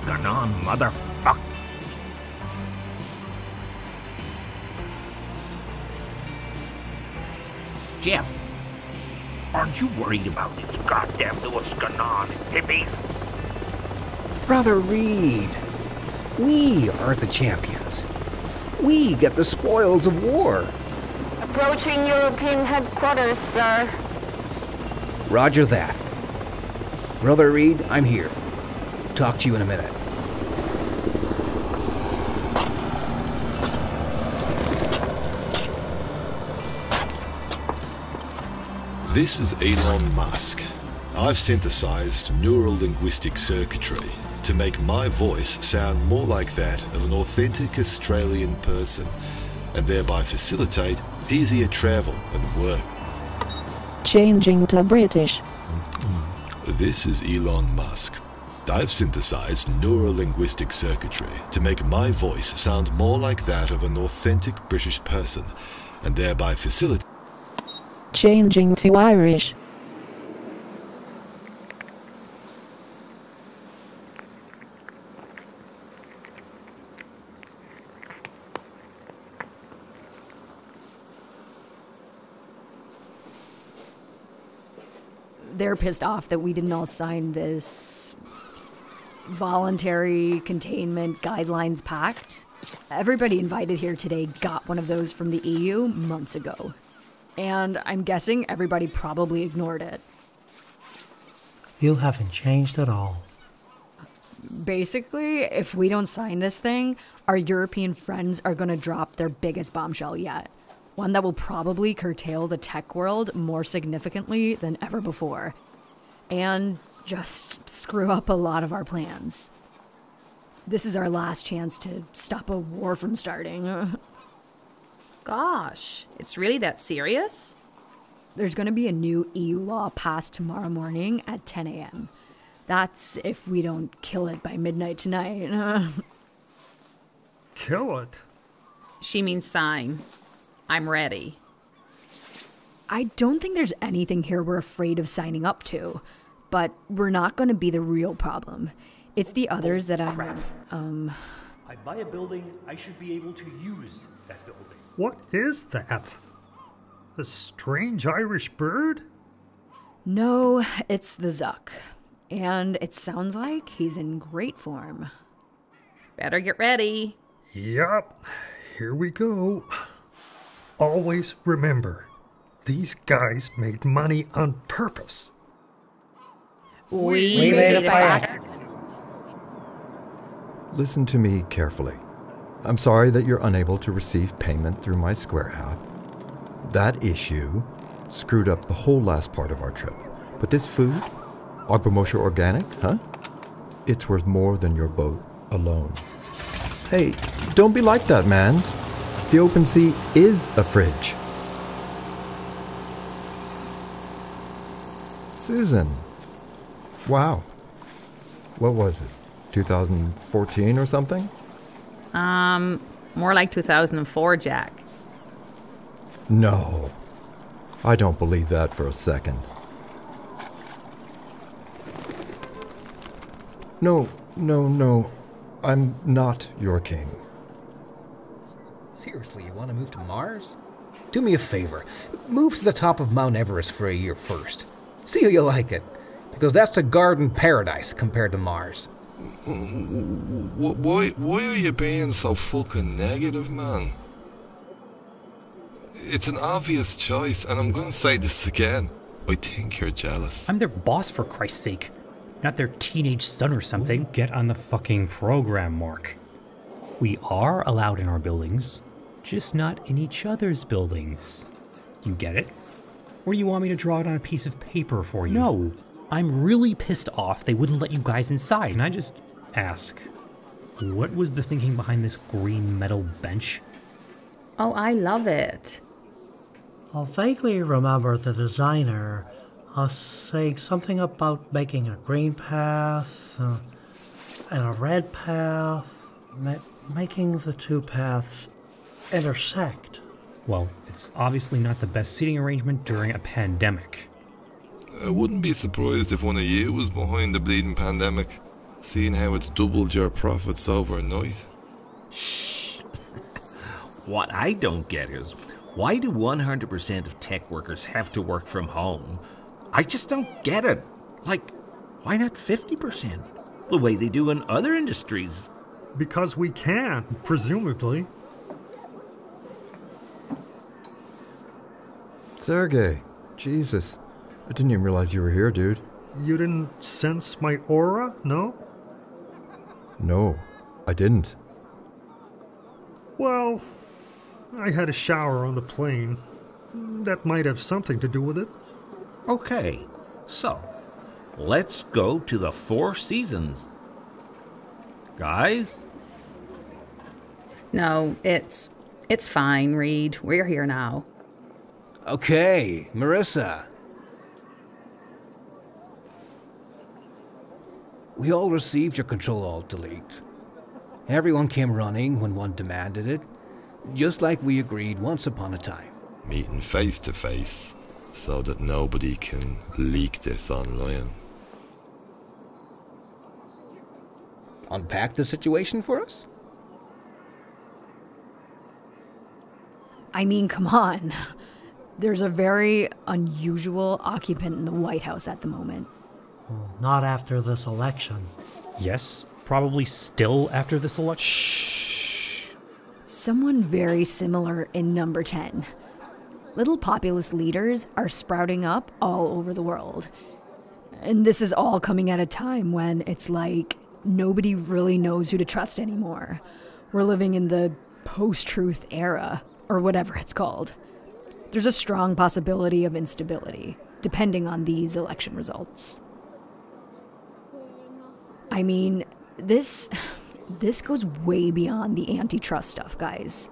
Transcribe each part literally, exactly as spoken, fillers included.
Escanon, motherfucker. Jeff, aren't you worried about these goddamn little Escanon hippies? Brother Reed, we are the champions. We get the spoils of war. Approaching European headquarters, sir. Roger that. Brother Reed, I'm here. Talk to you in a minute. This is Elon Musk. I've synthesized neurolinguistic circuitry to make my voice sound more like that of an authentic Australian person and thereby facilitate easier travel and work. Changing to British. This is Elon Musk. I've synthesized neurolinguistic circuitry to make my voice sound more like that of an authentic British person and thereby facilitate. Changing to Irish. They're pissed off that we didn't all sign this voluntary containment guidelines pact. Everybody invited here today got one of those from the E U months ago. And I'm guessing everybody probably ignored it. You haven't changed at all. Basically, if we don't sign this thing, our European friends are going to drop their biggest bombshell yet. One that will probably curtail the tech world more significantly than ever before. And just screw up a lot of our plans. This is our last chance to stop a war from starting. Gosh, it's really that serious? There's going to be a new E U law passed tomorrow morning at ten A M That's if we don't kill it by midnight tonight. Kill it? She means sign. I'm ready. I don't think there's anything here we're afraid of signing up to, but we're not going to be the real problem. It's the others that I'm... Crap. Um... I buy a building, I should be able to use that building. What is that? A strange Irish bird? No, it's the Zuck. And it sounds like he's in great form. Better get ready. Yup. Here we go. Always remember, these guys made money on purpose. We, we made a pact. Listen to me carefully. I'm sorry that you're unable to receive payment through my Square app. That issue screwed up the whole last part of our trip. But this food, Agramosha Organic, huh? It's worth more than your boat alone. Hey, don't be like that, man. The OpenSea is a fridge. Susan. Wow. What was it? two thousand fourteen or something? Um, more like two thousand four, Jack. No. I don't believe that for a second. No, no, no. I'm not your king. Seriously, you want to move to Mars? Do me a favor. Move to the top of Mount Everest for a year first. See how you like it. Because that's a garden paradise compared to Mars. Why, why are you being so fucking negative, man? It's an obvious choice, and I'm going to say this again. I think you're jealous. I'm their boss, for Christ's sake. Not their teenage son or something. Get on the fucking program, Mark. We are allowed in our buildings. Just not in each other's buildings. You get it? Or do you want me to draw it on a piece of paper for you? No, I'm really pissed off they wouldn't let you guys inside. Can I just ask, what was the thinking behind this green metal bench? Oh, I love it. I vaguely remember the designer uh, saying something about making a green path uh, and a red path, ma making the two paths intersect. Well, it's obviously not the best seating arrangement during a pandemic. I wouldn't be surprised if one of you was behind the bleeding pandemic. Seeing how it's doubled your profits overnight. What I don't get is, why do one hundred percent of tech workers have to work from home? I just don't get it. Like, why not fifty percent? The way they do in other industries. Because we can, presumably. Sergey, Jesus. I didn't even realize you were here, dude. You didn't sense my aura, no? No, I didn't. Well, I had a shower on the plane. That might have something to do with it. Okay, so let's go to the Four Seasons. Guys? No, it's it's fine, Reed. We're here now. Okay, Marissa. We all received your Control-Alt-Delete. Everyone came running when one demanded it, just like we agreed once upon a time. Meeting face to face, so that nobody can leak this online. Unpack the situation for us? I mean, come on. There's a very unusual occupant in the White House at the moment. Well, not after this election. Yes, probably still after this election. Shh. Someone very similar in number ten. Little populist leaders are sprouting up all over the world. And this is all coming at a time when it's like nobody really knows who to trust anymore. We're living in the post-truth era, or whatever it's called. There's a strong possibility of instability, depending on these election results. I mean, this, this goes way beyond the antitrust stuff, guys.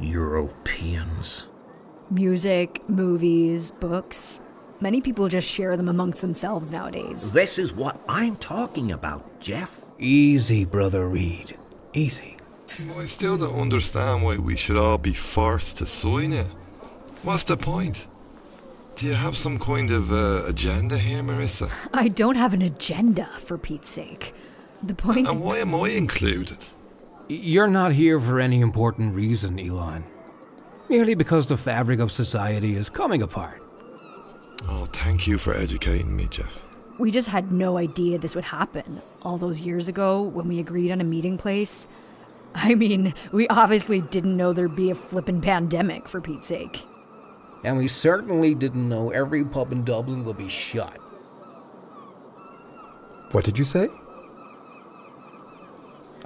Europeans. Music, movies, books. Many people just share them amongst themselves nowadays. This is what I'm talking about, Jeff. Easy, brother Reed. Easy. I still don't understand why we should all be forced to sign it. What's the point? Do you have some kind of uh, agenda here, Marissa? I don't have an agenda, for Pete's sake. The point... And why am I included? You're not here for any important reason, Elon. Merely because the fabric of society is coming apart. Oh, thank you for educating me, Jeff. We just had no idea this would happen all those years ago when we agreed on a meeting place. I mean, we obviously didn't know there'd be a flippin' pandemic, for Pete's sake. And we certainly didn't know every pub in Dublin will be shut. What did you say?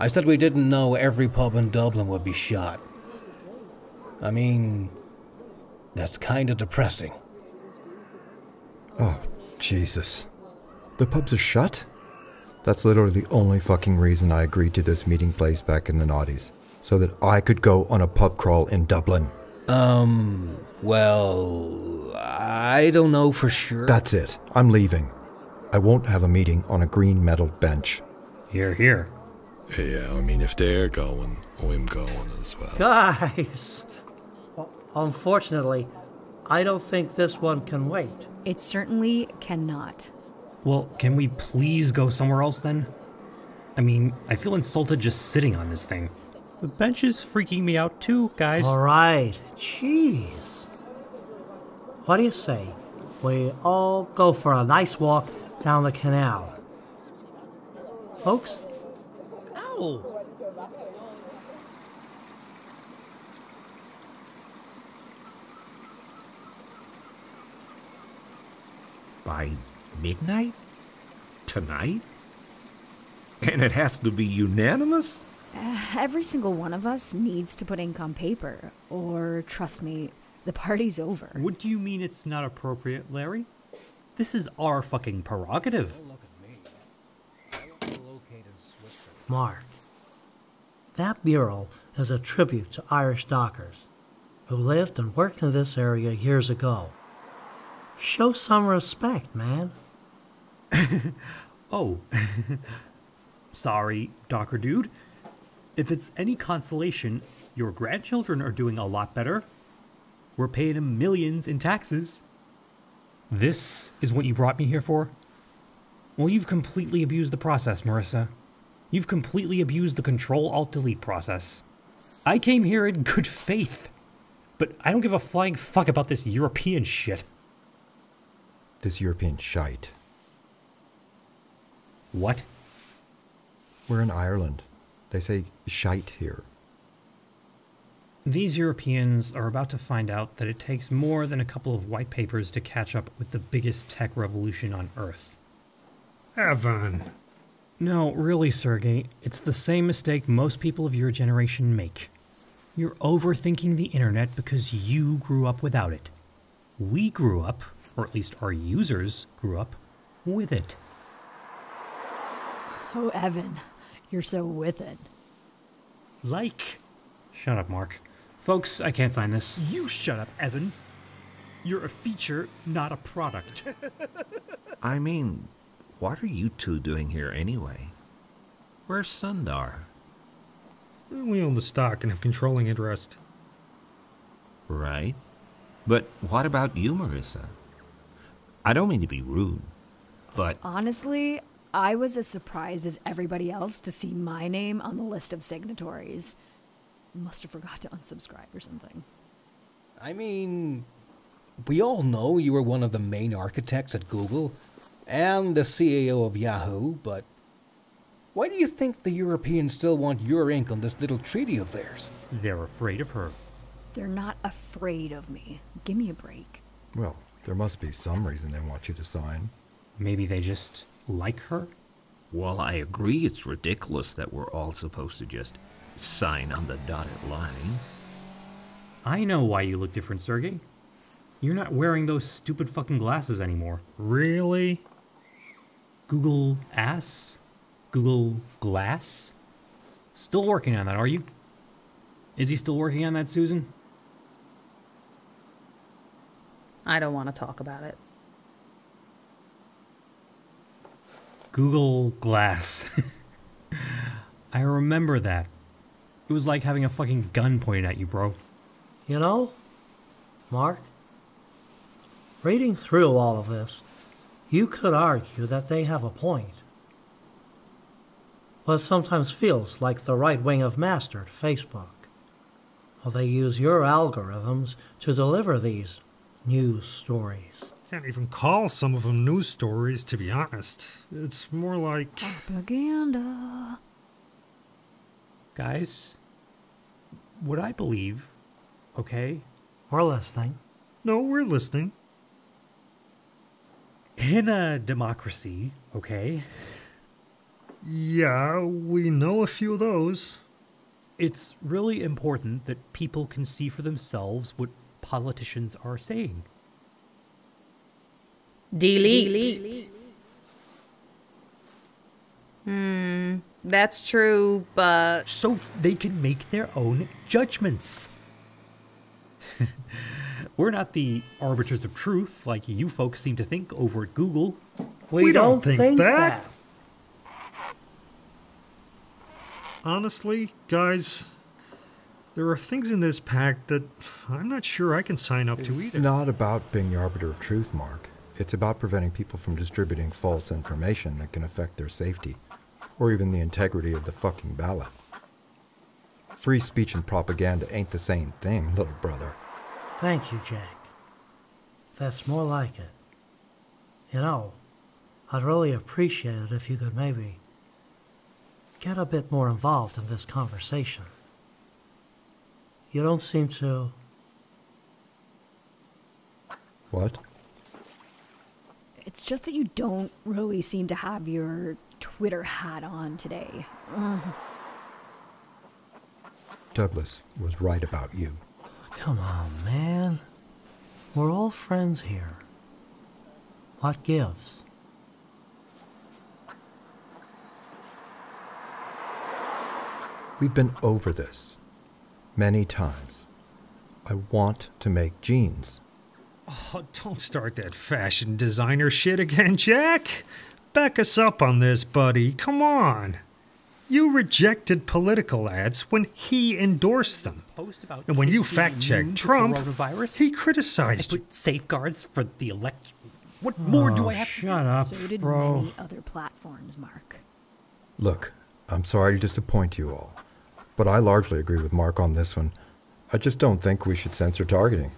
I said we didn't know every pub in Dublin would be shut. I mean, that's kind of depressing. Oh, Jesus. The pubs are shut? That's literally the only fucking reason I agreed to this meeting place back in the noughties. So that I could go on a pub crawl in Dublin. Um, well, I don't know for sure. That's it. I'm leaving. I won't have a meeting on a green metal bench. Hear, hear. Yeah, I mean, if they're going, I'm going as well. Guys, well, unfortunately, I don't think this one can wait. It certainly cannot. Well, can we please go somewhere else then? I mean, I feel insulted just sitting on this thing. The bench is freaking me out too, guys. All right. Jeez. What do you say? We all go for a nice walk down the canal. Folks? Ow! By midnight? Tonight? And it has to be unanimous? Uh, every single one of us needs to put ink on paper, or, trust me, the party's over. What do you mean it's not appropriate, Larry? This is our fucking prerogative. Mark, that mural is a tribute to Irish dockers who lived and worked in this area years ago. Show some respect, man. Oh. Sorry, Docker dude. If it's any consolation, your grandchildren are doing a lot better. We're paying them millions in taxes. This is what you brought me here for? Well, you've completely abused the process, Marissa. You've completely abused the Control-Alt-Delete process. I came here in good faith, but I don't give a flying fuck about this European shit. This European shite. What? We're in Ireland. They say shite here. These Europeans are about to find out that it takes more than a couple of white papers to catch up with the biggest tech revolution on Earth. Evan! No, really, Sergey. It's the same mistake most people of your generation make. You're overthinking the internet because you grew up without it. We grew up, or at least our users grew up, with it. Oh, Evan, you're so with it. Like... Shut up, Mark. Folks, I can't sign this. You shut up, Evan. You're a feature, not a product. I mean, what are you two doing here anyway? Where's Sundar? We own the stock and have controlling interest. Right. But what about you, Marissa? I don't mean to be rude, but... Honestly, I was as surprised as everybody else to see my name on the list of signatories. Must have forgot to unsubscribe or something. I mean, we all know you were one of the main architects at Google and the C E O of Yahoo, but why do you think the Europeans still want your ink on this little treaty of theirs? They're afraid of her. They're not afraid of me. Give me a break. Well, there must be some reason they want you to sign. Maybe they just like her? Well, I agree it's ridiculous that we're all supposed to just sign on the dotted line. I know why you look different, Sergey. You're not wearing those stupid fucking glasses anymore. Really? Google ass? Google glass? Still working on that, are you? Is he still working on that, Susan? I don't want to talk about it. Google glass. I remember that. It was like having a fucking gun pointed at you, bro. You know, Mark, reading through all of this, you could argue that they have a point. But it sometimes feels like the right wing have mastered Facebook. Well, they use your algorithms to deliver these news stories. Can't even call some of them news stories, to be honest. It's more like... propaganda. Guys, what I believe, okay? We're listening. No, we're listening. In a democracy, okay? Yeah, we know a few of those. It's really important that people can see for themselves what politicians are saying. Delete. Delete. Hmm... That's true, but... So they can make their own judgments. We're not the arbiters of truth like you folks seem to think over at Google. We, we don't, don't think, think that. that. Honestly, guys, there are things in this pact that I'm not sure I can sign up it's to either. It's not about being the arbiter of truth, Mark. It's about preventing people from distributing false information that can affect their safety. Or even the integrity of the fucking ballot. Free speech and propaganda ain't the same thing, little brother. Thank you, Jack. That's more like it. You know, I'd really appreciate it if you could maybe get a bit more involved in this conversation. You don't seem to... What? It's just that you don't really seem to have your... Twitter hat on today. Ugh. Douglas was right about you. Come on, man. We're all friends here. What gives? We've been over this many times. I want to make jeans. Oh, don't start that fashion designer shit again, Jack. Back us up on this, buddy. Come on. You rejected political ads when he endorsed them. And when you fact-checked Trump, he criticized you. Safeguards for the election. What oh, more do I have shut to do? Up, so did bro. many other platforms, Mark. Look, I'm sorry to disappoint you all, but I largely agree with Mark on this one. I just don't think we should censor targeting.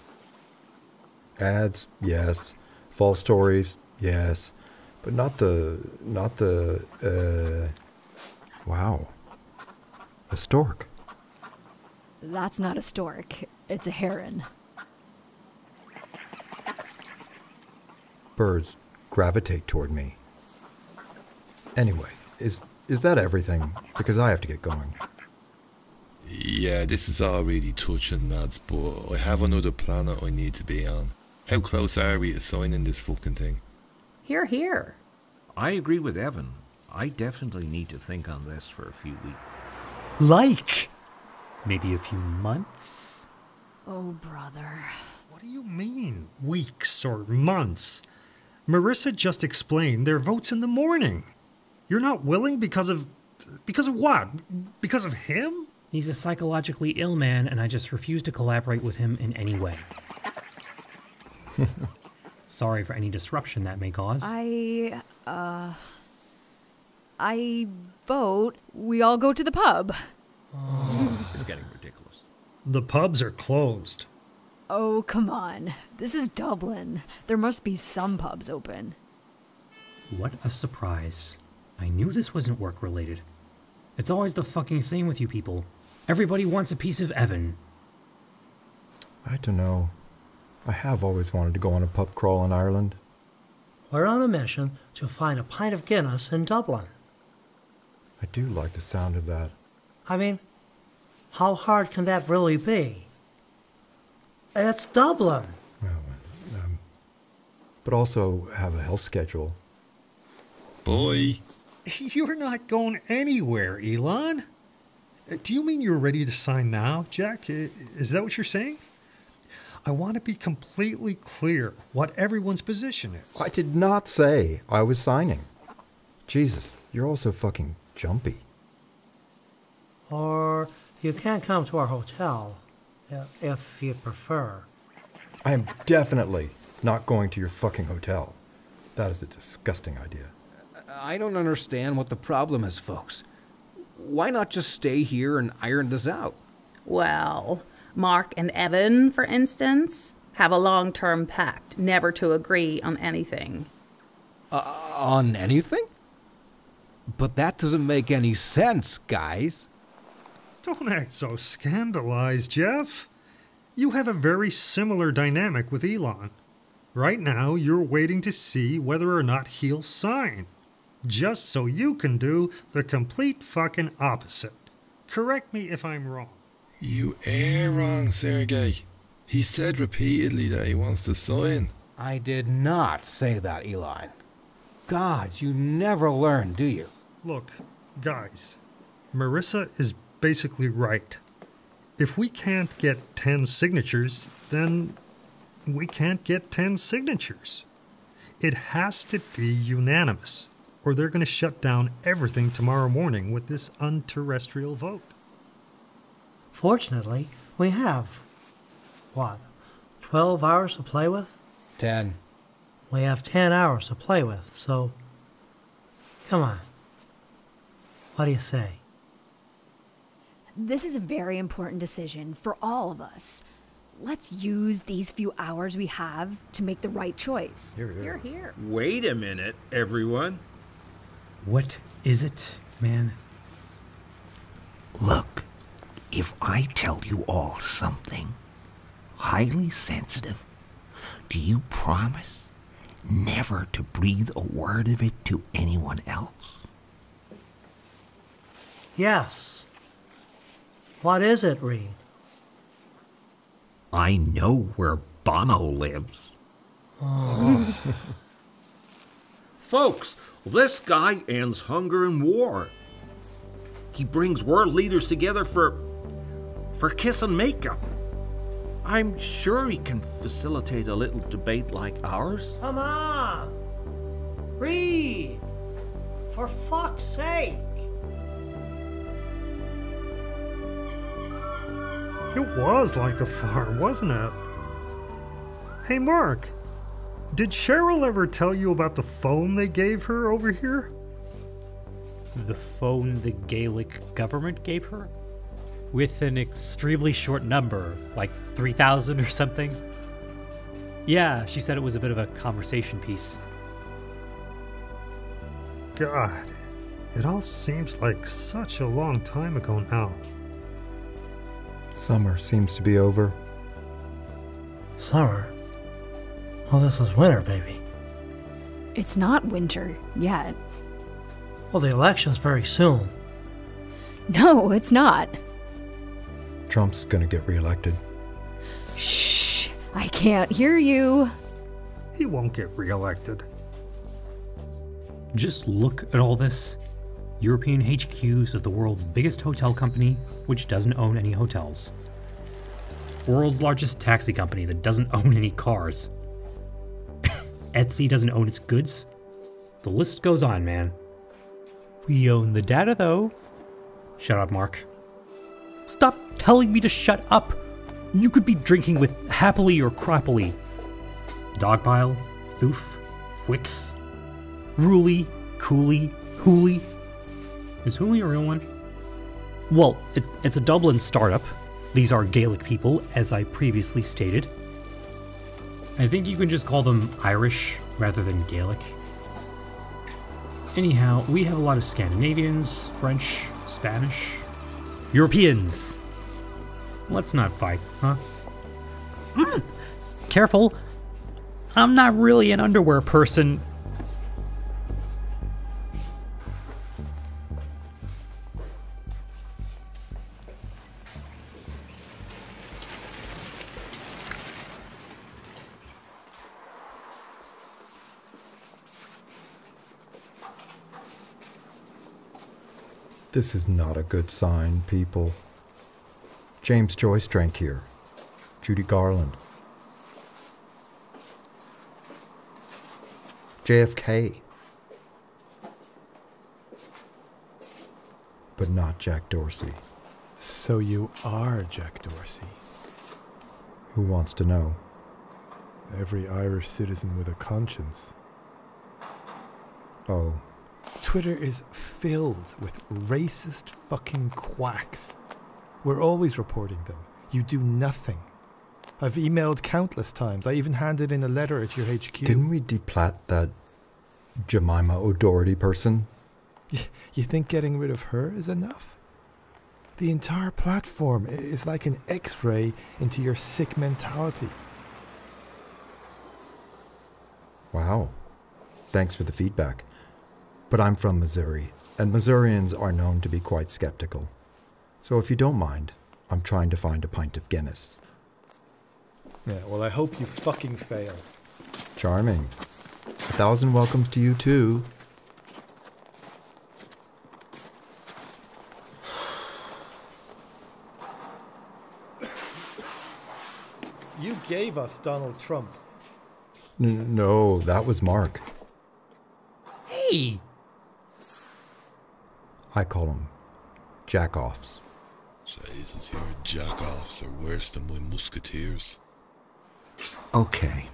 Ads, yes. False stories, yes. But not the, not the, uh, wow. A stork. That's not a stork. It's a heron. Birds gravitate toward me. Anyway, is is that everything? Because I have to get going. Yeah, this is already touching, lads, but I have another planet I need to be on. How close are we to signing this fucking thing? Hear, hear. I agree with Evan. I definitely need to think on this for a few weeks. Like, maybe a few months? Oh, brother. What do you mean, weeks or months? Marissa just explained their votes in the morning. You're not willing because of... because of what? Because of him? He's a psychologically ill man, and I just refuse to collaborate with him in any way. Sorry for any disruption that may cause. I, uh... I vote we all go to the pub. Oh. It's getting ridiculous. The pubs are closed. Oh, come on. This is Dublin. There must be some pubs open. What a surprise. I knew this wasn't work-related. It's always the fucking same with you people. Everybody wants a piece of Evan. I don't know. I have always wanted to go on a pub crawl in Ireland. We're on a mission to find a pint of Guinness in Dublin. I do like the sound of that. I mean, how hard can that really be? It's Dublin! Well, um, but also have a health schedule. Boy! You're not going anywhere, Elon! Do you mean you're ready to sign now, Jack? Is that what you're saying? I want to be completely clear what everyone's position is. I did not say I was signing. Jesus, you're all so fucking... jumpy. Or you can come to our hotel, if you prefer. I am definitely not going to your fucking hotel. That is a disgusting idea. I don't understand what the problem is, folks. Why not just stay here and iron this out? Well, Mark and Evan, for instance, have a long-term pact never to agree on anything. Uh, on anything? But that doesn't make any sense, guys. Don't act so scandalized, Jeff. You have a very similar dynamic with Elon. Right now, you're waiting to see whether or not he'll sign, just so you can do the complete fucking opposite. Correct me if I'm wrong. You are wrong, Sergey. He said repeatedly that he wants to sign. I did not say that, Elon. God, you never learn, do you? Look, guys, Marissa is basically right. If we can't get ten signatures, then we can't get ten signatures. It has to be unanimous, or they're going to shut down everything tomorrow morning with this unterrestrial vote. Fortunately, we have, what, twelve hours to play with? ten. We have ten hours to play with, so come on. What do you say? This is a very important decision for all of us. Let's use these few hours we have to make the right choice. Here, here. Here, here. Wait a minute, everyone. What is it, man? Look, if I tell you all something highly sensitive, do you promise never to breathe a word of it to anyone else? Yes. What is it, Reed? I know where Bono lives. Oh. Folks, this guy ends hunger and war. He brings world leaders together for... for kiss and makeup. I'm sure he can facilitate a little debate like ours. Come on! Reed! For fuck's sake! It was like the farm, wasn't it? Hey, Mark, Did Cheryl ever tell you about the phone they gave her over here? The phone the Gaelic government gave her? With an extremely short number, like three thousand or something? Yeah, she said it was a bit of a conversation piece. God, it all seems like such a long time ago now. Summer seems to be over. Summer? Oh, this is winter, baby. It's not winter yet. Well, the election's very soon. No, it's not. Trump's gonna get reelected. Shh! I can't hear you. He won't get reelected. Just look at all this. European H Qs of the world's biggest hotel company, which doesn't own any hotels. World's largest taxi company that doesn't own any cars. Etsy doesn't own its goods. The list goes on, man. We own the data, though. Shut up, Mark. Stop telling me to shut up. You could be drinking with Happily or Croppily. Dogpile, Thoof, Fwix, Rooly, Cooley, Hooley. Is Hooley a real one? Well, it, it's a Dublin startup. These are Gaelic people, as I previously stated. I think you can just call them Irish rather than Gaelic. Anyhow, we have a lot of Scandinavians, French, Spanish, Europeans. Let's not fight, huh? Mm. Careful. I'm not really an underwear person. This is not a good sign, people. James Joyce drank here. Judy Garland. J F K. But not Jack Dorsey. So you are Jack Dorsey. Who wants to know? Every Irish citizen with a conscience. Oh. Twitter is filled with racist fucking quacks. We're always reporting them. You do nothing. I've emailed countless times. I even handed in a letter at your H Q. Didn't we deplat that Jemima O'Doherty person? Y- you think getting rid of her is enough? The entire platform is like an X-ray into your sick mentality. Wow. Thanks for the feedback. But I'm from Missouri, and Missourians are known to be quite skeptical. So if you don't mind, I'm trying to find a pint of Guinness. Yeah, well, I hope you fucking fail. Charming. A thousand welcomes to you, too. You gave us Donald Trump. N- no, that was Mark. Hey! I call them jack-offs. Jesus, your jack-offs are worse than my musketeers. Okay,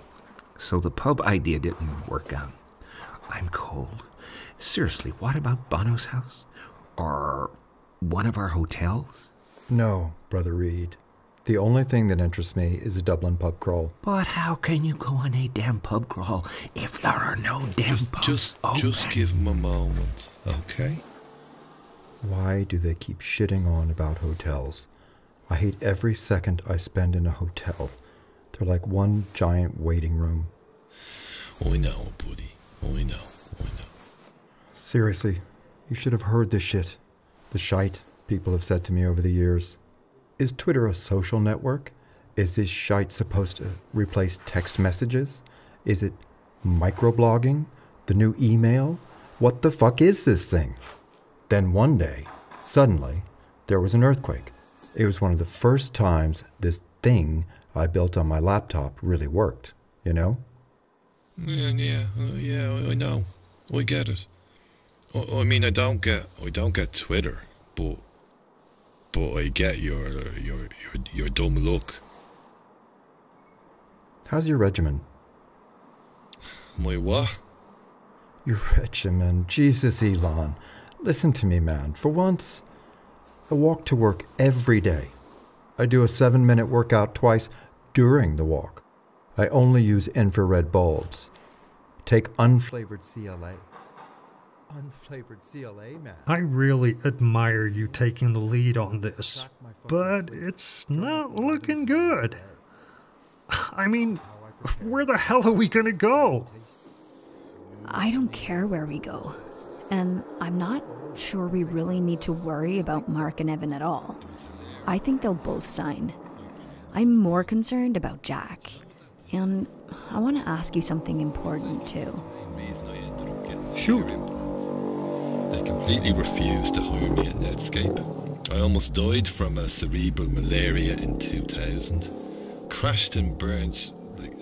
so the pub idea didn't work out. I'm cold. Seriously, what about Bono's house? Or one of our hotels? No, Brother Reed. The only thing that interests me is a Dublin pub crawl. But how can you go on a damn pub crawl if there are no damn just, pubs Just, open? Just give him a moment, okay? Why do they keep shitting on about hotels? I hate every second I spend in a hotel. They're like one giant waiting room. I know, buddy. I know, I know. Seriously, you should have heard this shit. The shite people have said to me over the years. Is Twitter a social network? Is this shite supposed to replace text messages? Is it microblogging? The new email? What the fuck is this thing? Then one day, suddenly, there was an earthquake. It was one of the first times this thing I built on my laptop really worked, you know? Yeah, yeah, yeah, I know. I get it. I, I mean, I don't get, I don't get Twitter, but, but I get your, your, your, your dumb look. How's your regimen? Wait, what? You're wretched, man. Jesus, Elon. Listen to me, man. For once, I walk to work every day. I do a seven-minute workout twice during the walk. I only use infrared bulbs. Take unflavored C L A. Unflavored C L A, man. I really admire you taking the lead on this, but it's not looking good. I mean, where the hell are we gonna go? I don't care where we go, and I'm not sure we really need to worry about Mark and Evan at all. I think they'll both sign. I'm more concerned about Jack, and I want to ask you something important too. Sure. They completely refused to hire me at Netscape. I almost died from a cerebral malaria in two thousand. Crashed and burned like,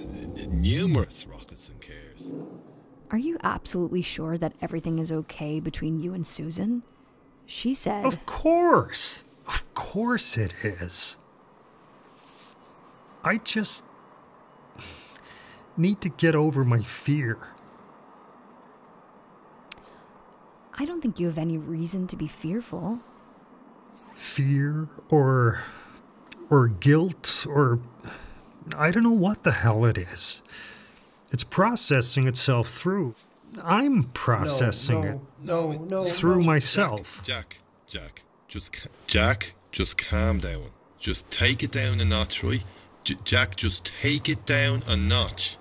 numerous rockets and cars. Are you absolutely sure that everything is okay between you and Susan? She said... Of course! Of course it is. I just... need to get over my fear. I don't think you have any reason to be fearful. Fear or... or guilt or... I don't know what the hell it is. It's processing itself through. I'm processing no, no, it no, no, through no. myself. Jack, Jack, Jack, just Jack, just calm down. Just take it down a notch, right? J Jack, just take it down a notch.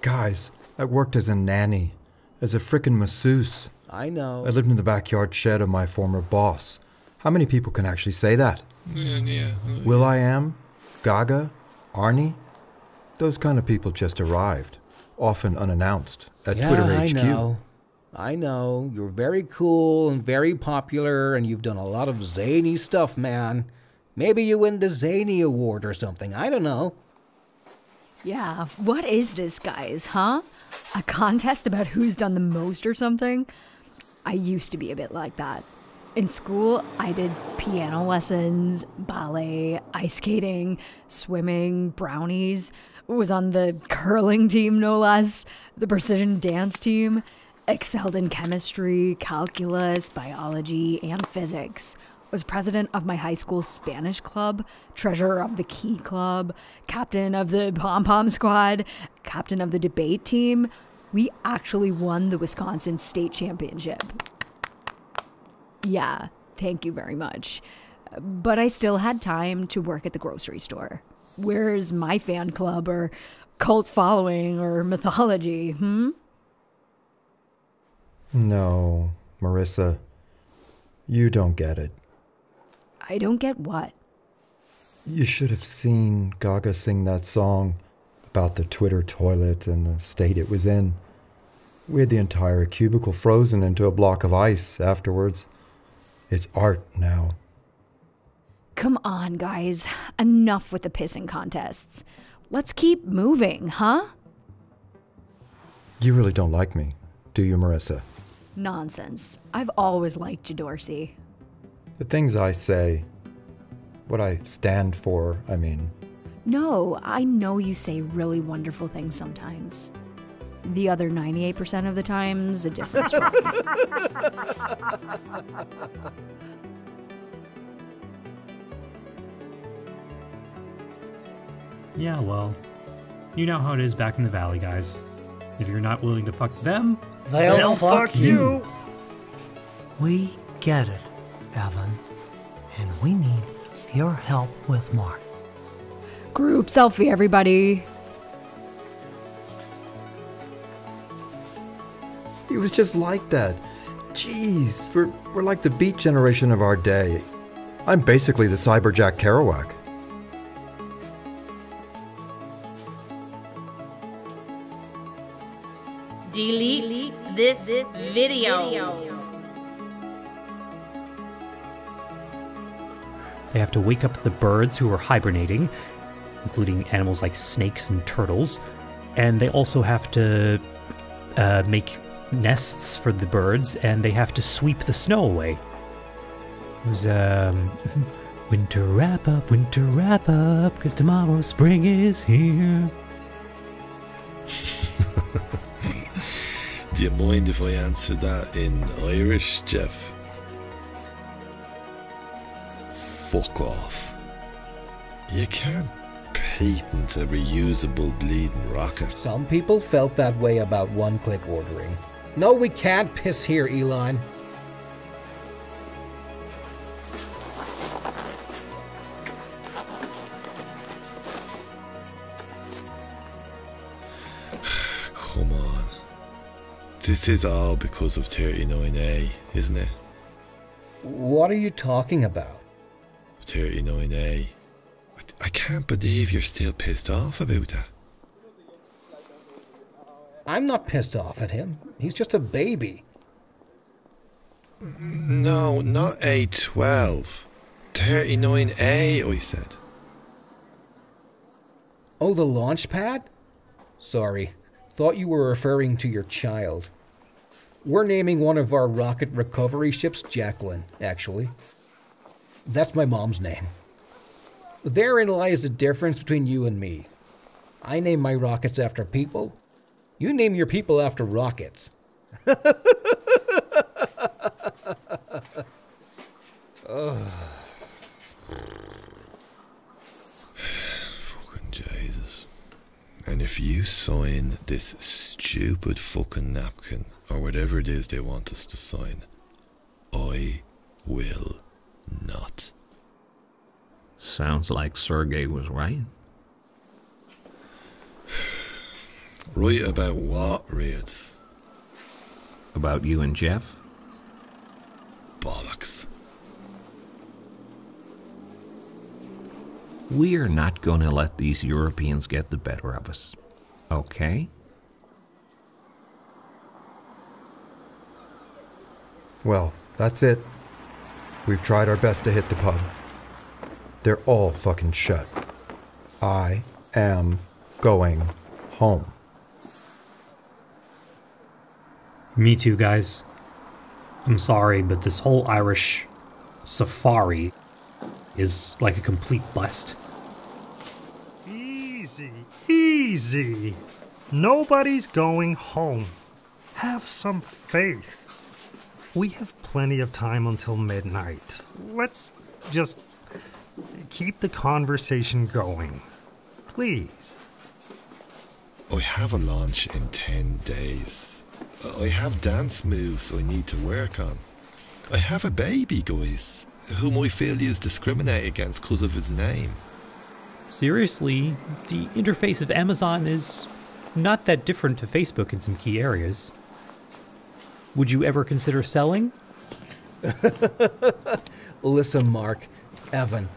Guys, I worked as a nanny, as a frickin' masseuse. I know. I lived in the backyard shed of my former boss. How many people can actually say that? Yeah, yeah. Will.i.am, Gaga, Arnie, those kind of people just arrived, often unannounced, at yeah, Twitter I H Q. Know. I know. You're very cool and very popular, and you've done a lot of zany stuff, man. Maybe you win the Zany Award or something. I don't know. Yeah, what is this, guys, huh? A contest about who's done the most or something? I used to be a bit like that. In school, I did piano lessons, ballet, ice skating, swimming, brownies, was on the curling team no less, the precision dance team, excelled in chemistry, calculus, biology, and physics, was president of my high school Spanish club, treasurer of the key club, captain of the pom-pom squad, captain of the debate team. We actually won the Wisconsin state championship. Yeah, thank you very much. But I still had time to work at the grocery store. Where's my fan club or cult following or mythology, hmm? No, Marissa. You don't get it. I don't get what? You should have seen Gaga sing that song about the Twitter toilet and the state it was in. We had the entire cubicle frozen into a block of ice afterwards. It's art now. Come on, guys. Enough with the pissing contests. Let's keep moving, huh? You really don't like me, do you, Marissa? Nonsense. I've always liked you, Dorsey. The things I say, what I stand for, I mean. No, I know you say really wonderful things sometimes. The other ninety-eight percent of the times, a different story. Yeah, well, you know how it is back in the Valley, guys. If you're not willing to fuck them, they'll, they'll fuck, fuck you. you. We get it, Evan, and we need your help with Mark. Group selfie, everybody. It was just like that. Jeez, we're, we're like the beat generation of our day. I'm basically the cyber Jack Kerouac. Delete, Delete this, this video. video. They have to wake up the birds who are hibernating, including animals like snakes and turtles, and they also have to uh, make nests for the birds, and they have to sweep the snow away. It was, um, winter wrap up, winter wrap up, because tomorrow spring is here. Do you mind if I answer that in Irish, Jeff? Fuck off. You can't patent a reusable bleeding rocket. Some people felt that way about one-click ordering. No, we can't piss here, Elon. Come on. This is all because of thirty-nine A, isn't it? What are you talking about? thirty-nine A. I, I can't believe you're still pissed off about that. I'm not pissed off at him. He's just a baby. No, not A twelve. thirty-nine A, I said. Oh, the launch pad? Sorry. Thought you were referring to your child. We're naming one of our rocket recovery ships Jacqueline, actually. That's my mom's name. Therein lies the difference between you and me. I name my rockets after people. You name your people after rockets. Oh. Fucking Jesus. And if you sign this stupid fucking napkin, or whatever it is they want us to sign, I will not. Sounds like Sergey was right. Right about what, Reed? About you and Jeff? Bollocks. We are not going to let these Europeans get the better of us, okay? Well, that's it. We've tried our best to hit the pub. They're all fucking shut. I am going home. Me too, guys. I'm sorry, but this whole Irish safari is like a complete bust. Easy, easy. Nobody's going home. Have some faith. We have plenty of time until midnight. Let's just keep the conversation going. Please. I have a launch in ten days. I have dance moves I need to work on. I have a baby, guys, whom I feel is discriminated against because of his name. Seriously, the interface of Amazon is not that different to Facebook in some key areas. Would you ever consider selling? Listen, Mark, Evan,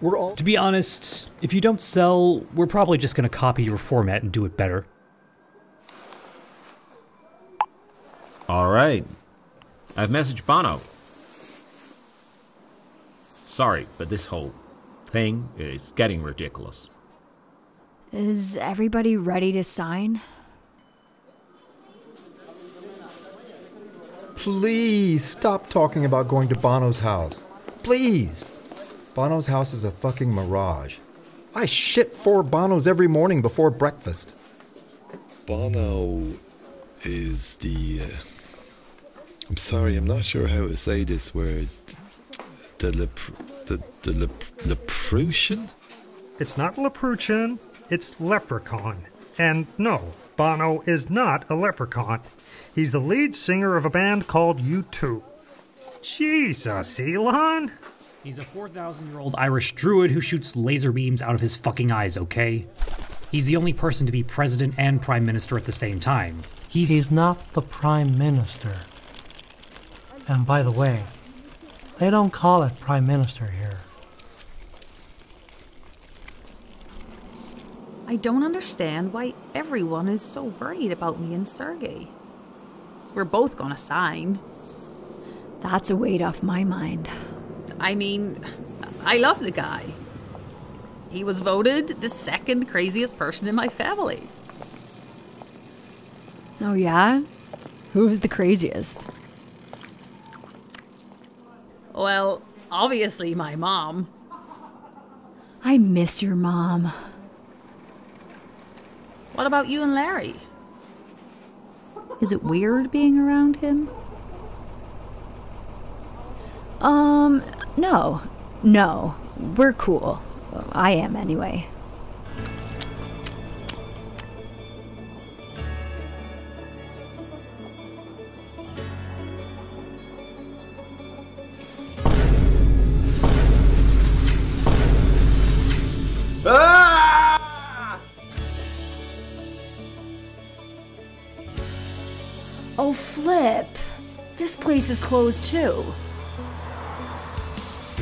we're all... To be honest, if you don't sell, we're probably just going to copy your format and do it better. All right. I've messaged Bono. Sorry, but this whole thing is getting ridiculous. Is everybody ready to sign? Please, stop talking about going to Bono's house. Please! Bono's house is a fucking mirage. I shit four Bonos every morning before breakfast. Bono is the... Uh, I'm sorry, I'm not sure how to say this word. The lep... the... the lep... leprutian? It's not leprutian, it's leprechaun. And no, Bono is not a leprechaun. He's the lead singer of a band called U two. Jesus, Elon! He's a four thousand year old Irish druid who shoots laser beams out of his fucking eyes, okay? He's the only person to be president and prime minister at the same time. He's, He's not the prime minister. And by the way, they don't call it prime minister here. I don't understand why everyone is so worried about me and Sergey. We're both gonna sign. That's a weight off my mind. I mean, I love the guy. He was voted the second craziest person in my family. Oh yeah? Who was the craziest? Well, obviously my mom. I miss your mom. What about you and Larry? Is it weird being around him? Um, no. No. We're cool. I am, anyway. Ah! Oh, flip. This place is closed, too.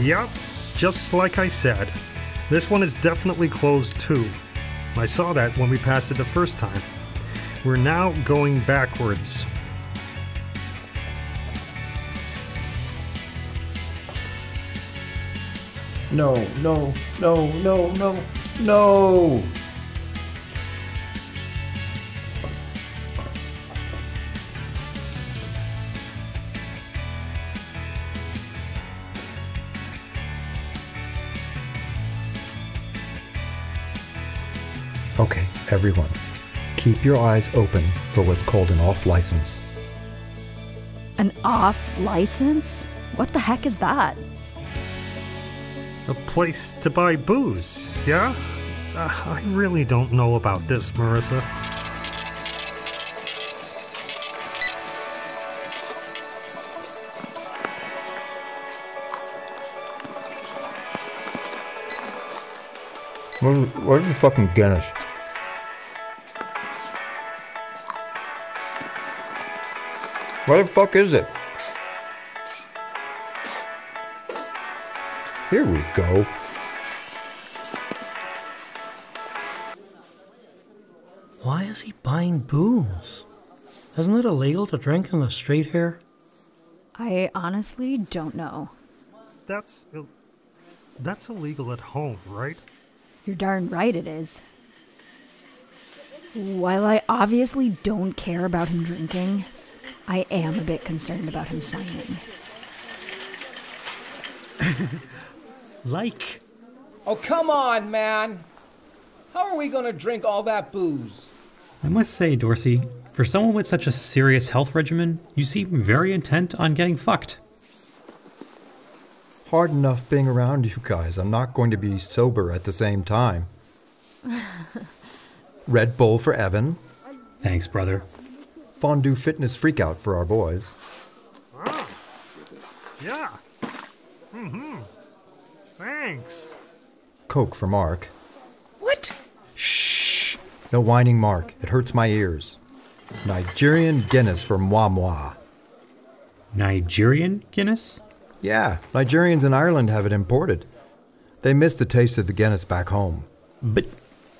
Yup, just like I said. This one is definitely closed, too. I saw that when we passed it the first time. We're now going backwards. No, no, no, no, no, no! Okay, everyone, keep your eyes open for what's called an off-license. An off-license? What the heck is that? A place to buy booze, yeah? Uh, I really don't know about this, Marissa. Where, where's the fucking Guinness? Where the fuck is it? Here we go. Why is he buying booze? Isn't it illegal to drink in the street here? I honestly don't know. That's... that's illegal at home, right? You're darn right it is. While I obviously don't care about him drinking, I am a bit concerned about him signing. Like. Oh, come on, man. How are we gonna drink all that booze? I must say, Dorsey, for someone with such a serious health regimen, you seem very intent on getting fucked. Hard enough being around you guys. I'm not going to be sober at the same time. Red Bull for Evan. Thanks, brother. Fondue fitness freakout for our boys. Wow. Yeah. Mm-hmm. Thanks. Coke for Mark. What? Shh. No whining, Mark. It hurts my ears. Nigerian Guinness for Moi Moi. Nigerian Guinness? Yeah. Nigerians in Ireland have it imported. They miss the taste of the Guinness back home. But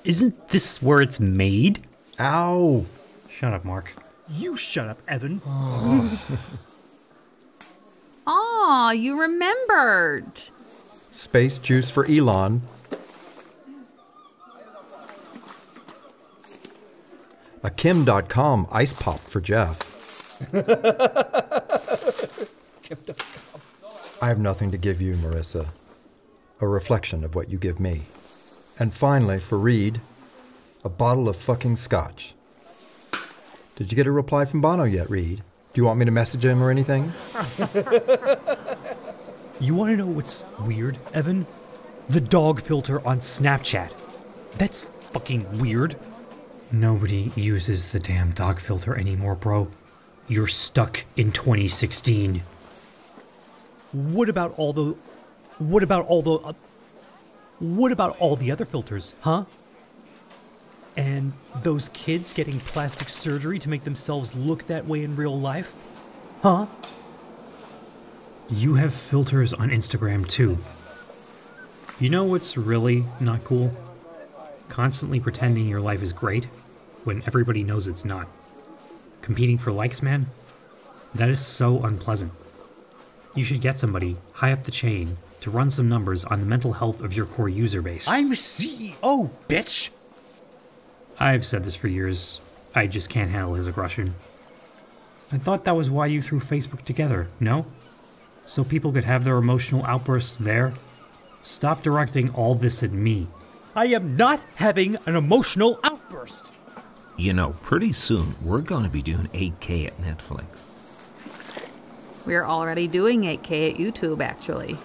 isn't this where it's made? Ow. Shut up, Mark. You shut up, Evan. Oh. Aw, you remembered. Space juice for Elon. A Kim dot com ice pop for Jeff. Kim dot com. I have nothing to give you, Marissa. A reflection of what you give me. And finally, for Reed, a bottle of fucking scotch. Did you get a reply from Bono yet, Reed? Do you want me to message him or anything? You want to know what's weird, Evan? The dog filter on Snapchat. That's fucking weird. Nobody uses the damn dog filter anymore, bro. You're stuck in twenty sixteen. What about all the... What about all the... Uh, what about all the other filters, huh? And those kids getting plastic surgery to make themselves look that way in real life? Huh? You have filters on Instagram, too. You know what's really not cool? Constantly pretending your life is great when everybody knows it's not. Competing for likes, man? That is so unpleasant. You should get somebody high up the chain to run some numbers on the mental health of your core user base. I'm C E O, bitch! I've said this for years. I just can't handle his aggression. I thought that was why you threw Facebook together, no? So people could have their emotional outbursts there? Stop directing all this at me. I am not having an emotional outburst! You know, pretty soon we're going to be doing eight K at Netflix. We're already doing eight K at YouTube, actually.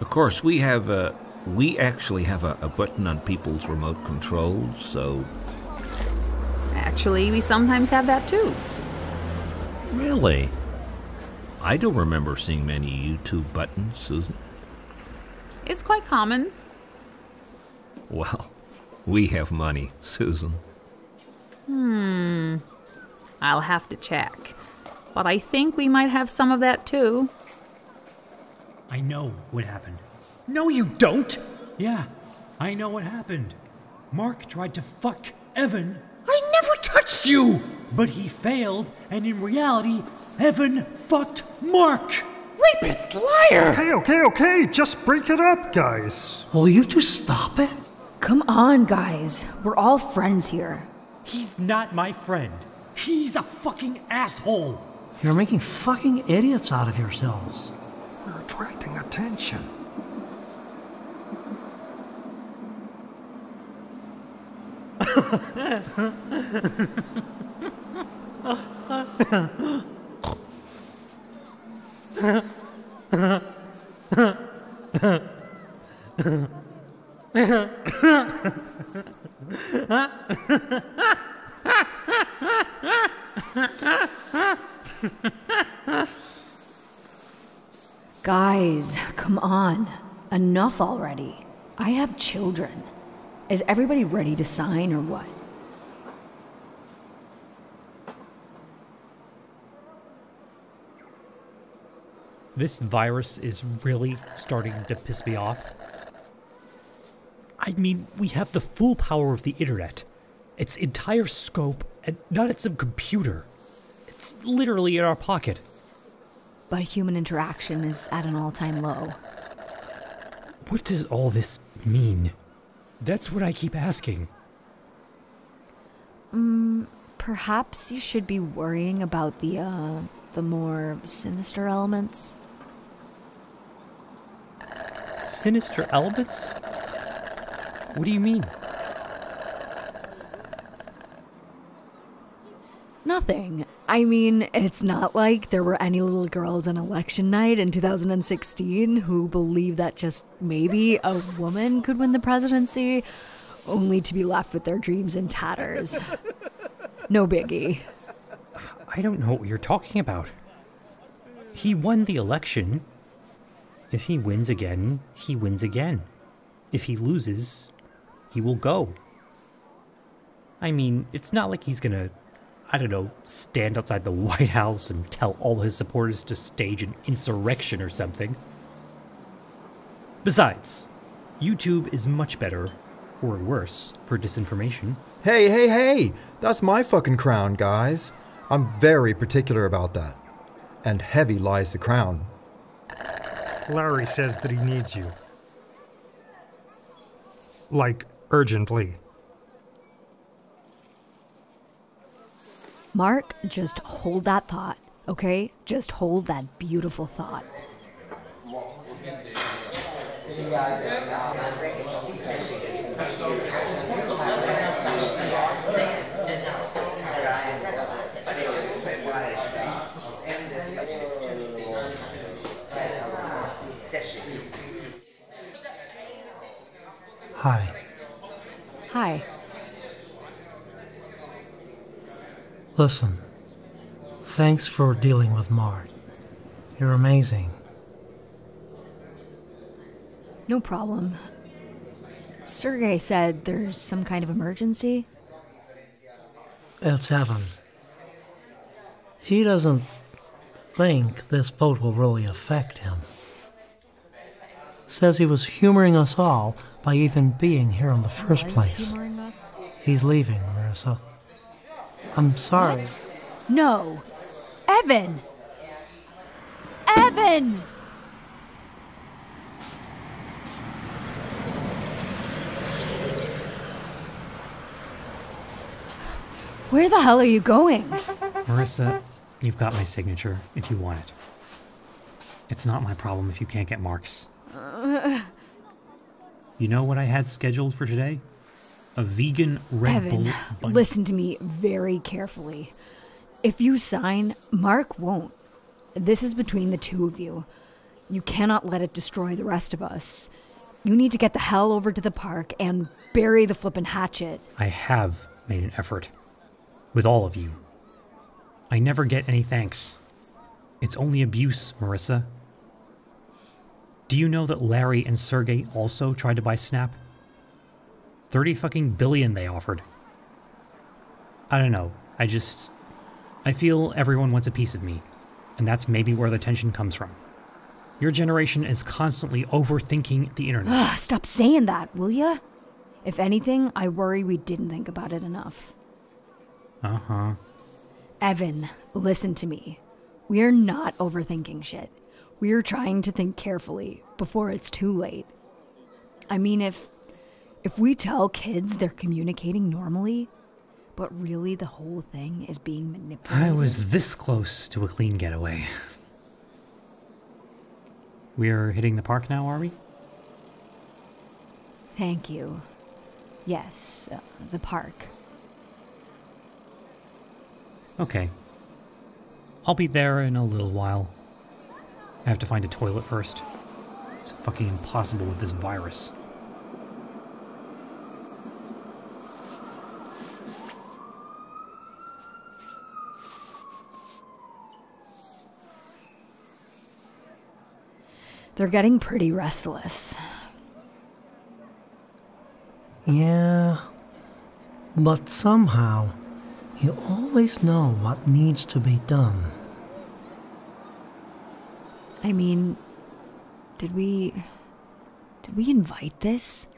Of course, we have a, we actually have a, a button on people's remote controls, so... Actually, we sometimes have that too. Really? I don't remember seeing many YouTube buttons, Susan. It's quite common. Well, we have money, Susan. Hmm. I'll have to check. But I think we might have some of that too. I know what happened. No, you don't! Yeah, I know what happened. Mark tried to fuck Evan. I never touched you! But he failed, and in reality, Evan fucked Mark! Rapist liar! Okay, okay, okay, just break it up, guys. Will you just stop it? Come on, guys. We're all friends here. He's not my friend. He's a fucking asshole! You're making fucking idiots out of yourselves. We're attracting attention. Guys, come on. Enough already. I have children. Is everybody ready to sign or what? This virus is really starting to piss me off. I mean, we have the full power of the internet, its entire scope, and not at some computer. It's literally in our pocket. But human interaction is at an all-time low. What does all this mean? That's what I keep asking. Mm, perhaps you should be worrying about the, uh, the more sinister elements. Sinister elements? What do you mean? Nothing. I mean, it's not like there were any little girls on election night in two thousand sixteen who believed that just maybe a woman could win the presidency, only to be left with their dreams in tatters. No biggie. I don't know what you're talking about. He won the election. If he wins again, he wins again. If he loses, he will go. I mean, it's not like he's gonna... I don't know, stand outside the White House and tell all his supporters to stage an insurrection or something. Besides, YouTube is much better, or worse, for disinformation. Hey, hey, hey! That's my fucking crown, guys. I'm very particular about that. And heavy lies the crown. Larry says that he needs you. Like, urgently. Mark, just hold that thought, okay? Just hold that beautiful thought. Hi. Hi. Listen, thanks for dealing with Mark. You're amazing. No problem. Sergey said there's some kind of emergency. It's Evan. He doesn't think this vote will really affect him. Says he was humoring us all by even being here in the first place. He's leaving, Marissa. I'm sorry. What? No. Evan! Evan! Where the hell are you going? Marissa, you've got my signature if you want it. It's not my problem if you can't get Mark's. Uh... You know what I had scheduled for today? a vegan Red Evan, Bull bunny. Listen to me very carefully. If you sign, Mark won't. This is between the two of you. You cannot let it destroy the rest of us. You need to get the hell over to the park and bury the flippin' hatchet. I have made an effort. With all of you. I never get any thanks. It's only abuse, Marissa. Do you know that Larry and Sergey also tried to buy Snap? thirty fucking billion they offered. I don't know. I just... I feel everyone wants a piece of me. And that's maybe where the tension comes from. Your generation is constantly overthinking the internet. Ugh, stop saying that, will ya? If anything, I worry we didn't think about it enough. Uh-huh. Evan, listen to me. We're not overthinking shit. We're trying to think carefully before it's too late. I mean, if, if we tell kids they're communicating normally, but really the whole thing is being manipulated. I was this close to a clean getaway. We're hitting the park now, are we? Thank you. Yes, uh, the park. Okay. I'll be there in a little while. I have to find a toilet first. It's fucking impossible with this virus. They're getting pretty restless. Yeah, but somehow, you always know what needs to be done. I mean, did we... did we invite this?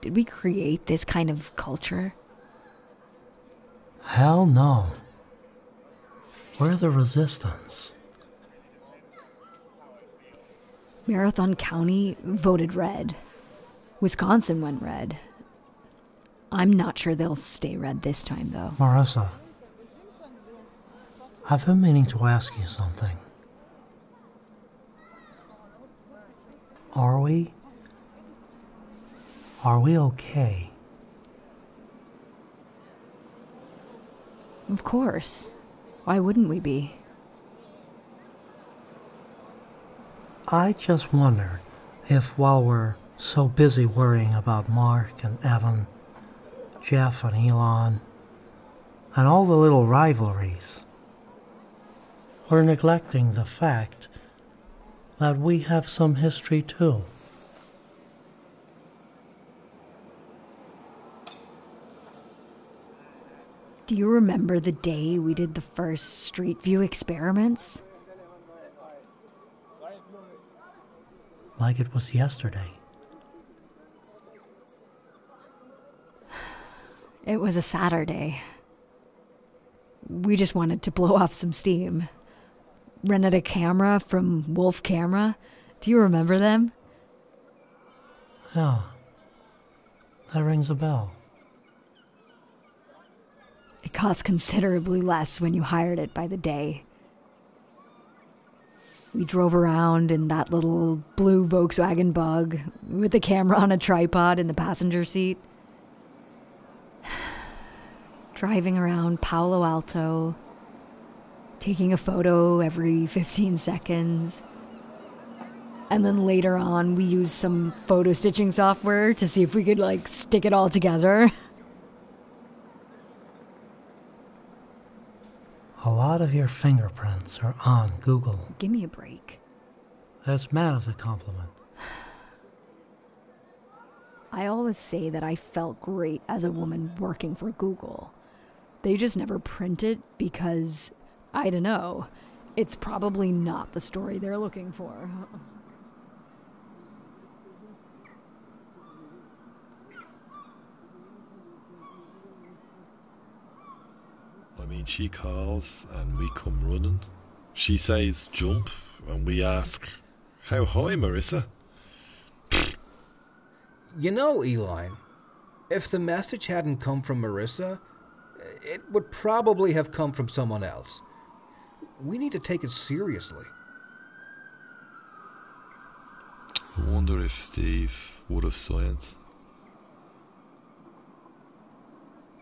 Did we create this kind of culture? Hell no. We're the resistance. Marathon County voted red. Wisconsin went red. I'm not sure they'll stay red this time, though. Marissa, I've been meaning to ask you something. Are we? Are we okay? Of course. Why wouldn't we be? I just wondered if while we're so busy worrying about Mark and Evan, Jeff and Elon, and all the little rivalries, we're neglecting the fact that we have some history too. Do you remember the day we did the first Street View experiments? Like it was yesterday. It was a Saturday. We just wanted to blow off some steam. Rented a camera from Wolf Camera. Do you remember them? Yeah. That rings a bell. It cost considerably less when you hired it by the day. We drove around in that little blue Volkswagen Bug with the camera on a tripod in the passenger seat. Driving around Palo Alto, taking a photo every fifteen seconds. And then later on, we used some photo stitching software to see if we could, like, stick it all together. A lot of your fingerprints are on Google. Give me a break. That's mad as a compliment. I always say that I felt great as a woman working for Google. They just never print it because... I don't know. It's probably not the story they're looking for. I mean, she calls and we come running. She says jump and we ask, how high, Marissa? You know, Eli, if the message hadn't come from Marissa, it would probably have come from someone else. We need to take it seriously. I wonder if Steve would have signed.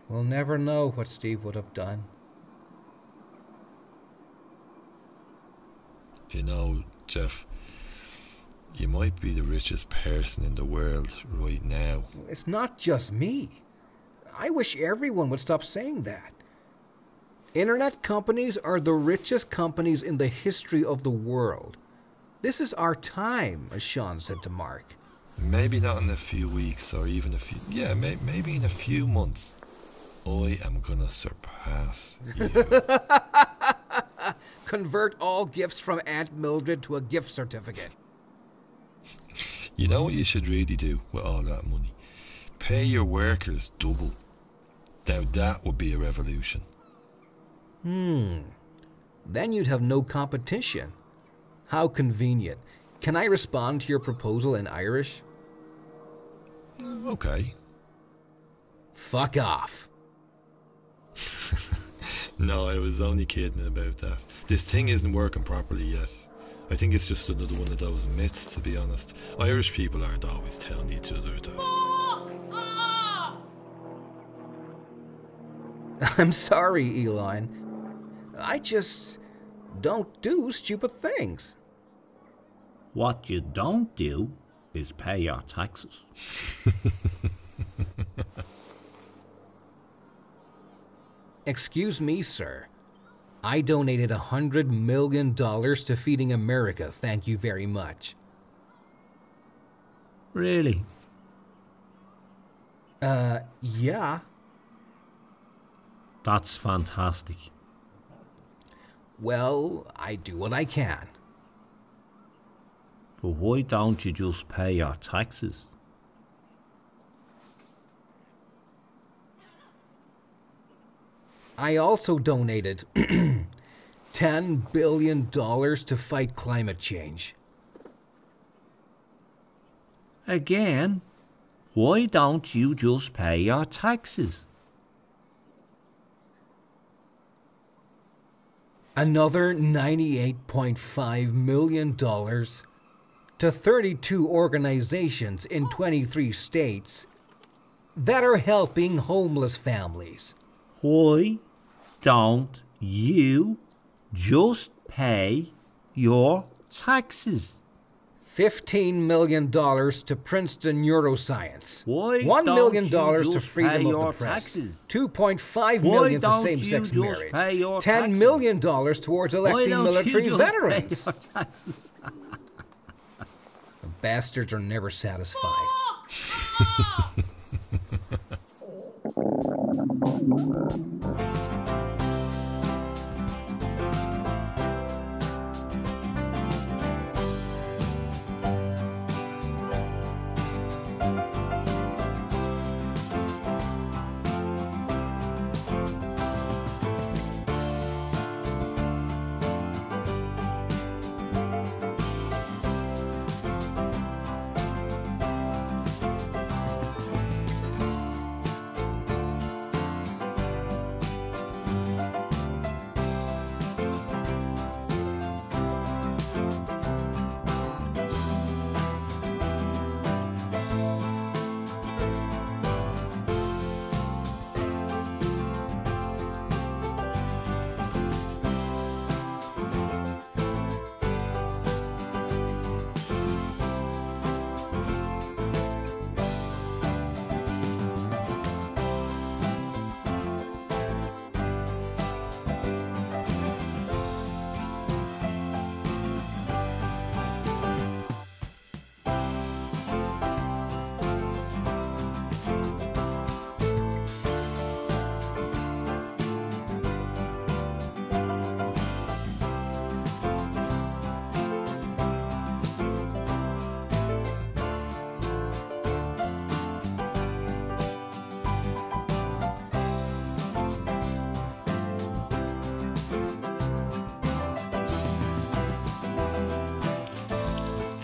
We'll never know what Steve would have done. You know, Jeff, you might be the richest person in the world right now. It's not just me. I wish everyone would stop saying that. Internet companies are the richest companies in the history of the world. This is our time, as Sean said to Mark. Maybe not in a few weeks or even a few... Yeah, may, maybe in a few months. I am going to surpass you. Convert all gifts from Aunt Mildred to a gift certificate. You know what you should really do with all that money? Pay your workers double. Now that would be a revolution. Hmm. Then you'd have no competition. How convenient. Can I respond to your proposal in Irish? Okay. Fuck off. No, I was only kidding about that. This thing isn't working properly yet. I think it's just another one of those myths, to be honest. Irish people aren't always telling each other that. I'm sorry, Elon. I just don't do stupid things. What you don't do is pay your taxes. Excuse me, sir. I donated a hundred million dollars to Feeding America, thank you very much. Really? Uh, yeah. That's fantastic. Well, I do what I can. But why don't you just pay your taxes? I also donated ten billion dollars to fight climate change. Again, why don't you just pay your taxes? Another ninety-eight point five million dollars to thirty-two organizations in twenty-three states that are helping homeless families. Why don't you just pay your taxes? fifteen million dollars to Princeton Neuroscience. Why one million dollars to freedom of the press. two point five million dollars to same-sex marriage. ten million dollars towards electing military veterans. The bastards are never satisfied.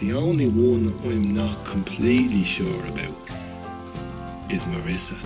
The only one I'm not completely sure about is Marissa.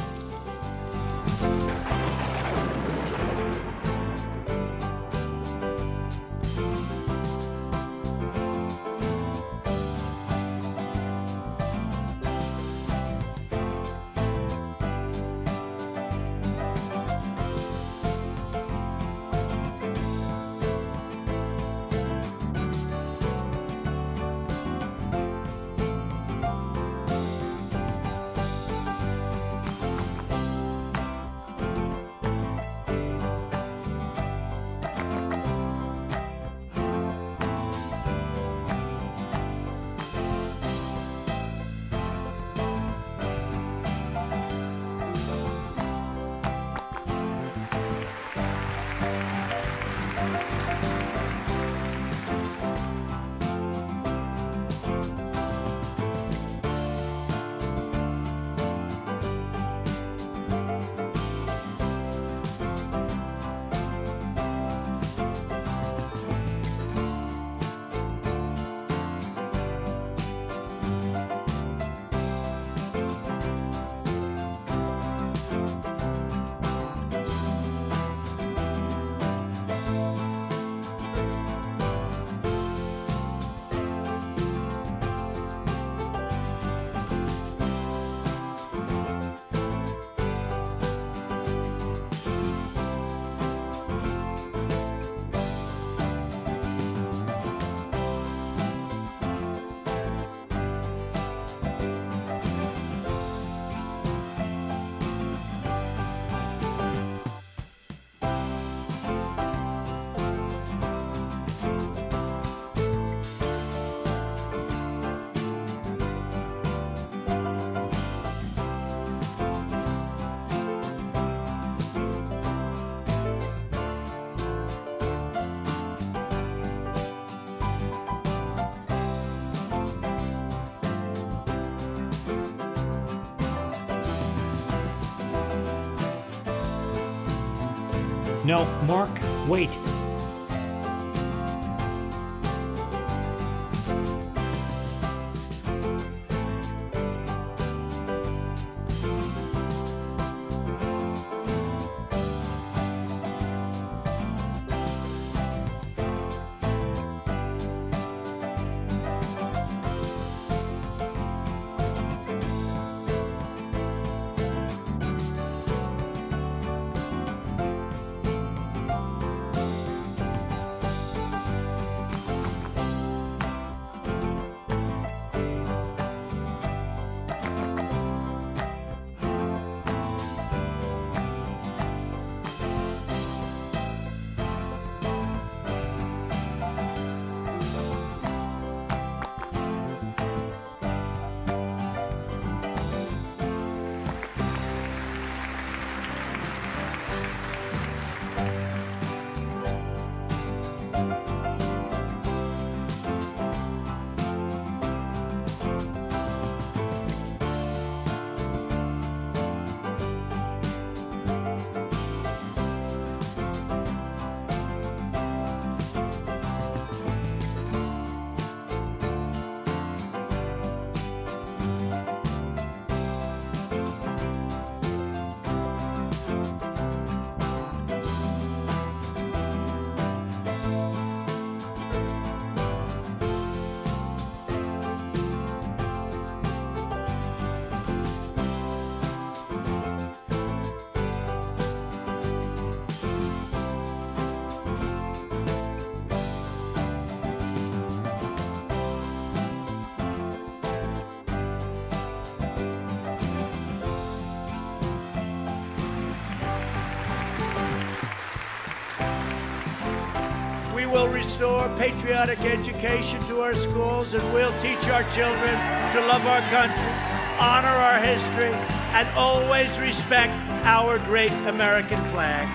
No, Mark, wait. We'll restore patriotic education to our schools, and we'll teach our children to love our country, honor our history, and always respect our great American flag.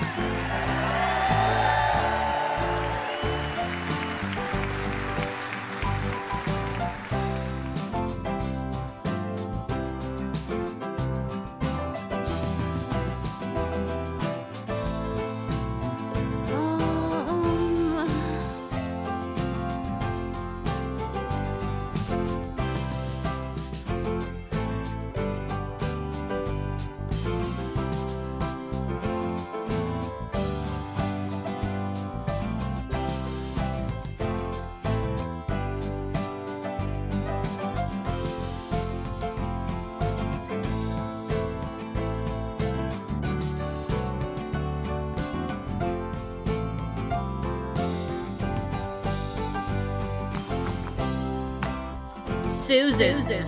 Susan,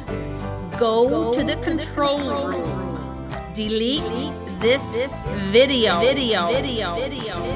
go, go to the control, to the control room. room. Delete, Delete this, this video. video. video. video. video.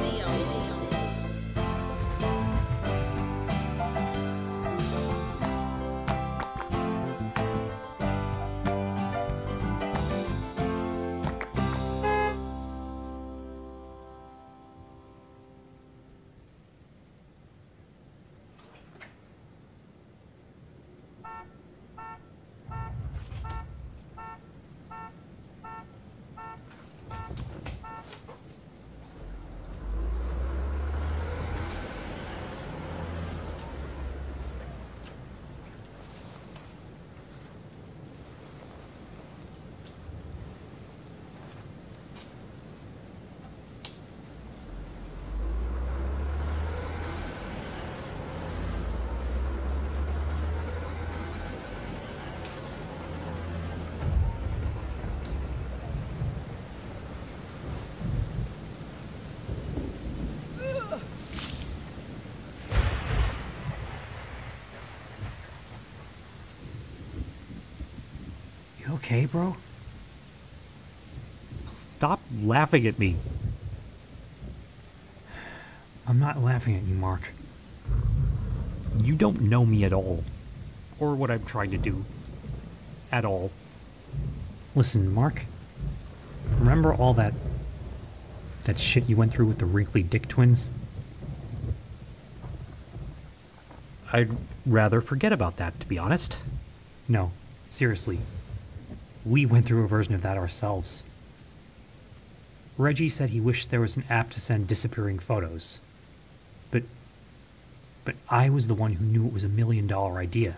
Okay, bro? Stop laughing at me. I'm not laughing at you, Mark. You don't know me at all. Or what I'm trying to do. At all. Listen, Mark. Remember all that... that shit you went through with the Wrigley Dick twins? I'd rather forget about that, to be honest. No, seriously. We went through a version of that ourselves. Reggie said he wished there was an app to send disappearing photos. But, but I was the one who knew it was a million dollar idea.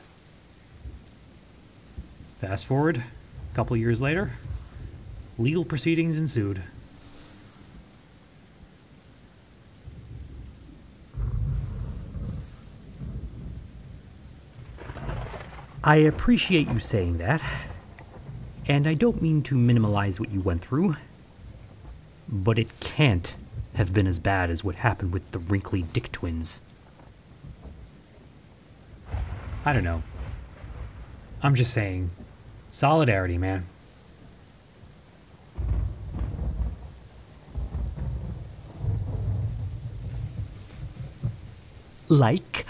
Fast forward, a couple years later, legal proceedings ensued. I appreciate you saying that, and I don't mean to minimize what you went through, but it can't have been as bad as what happened with the wrinkly dick twins. I don't know. I'm just saying, solidarity, man. Like?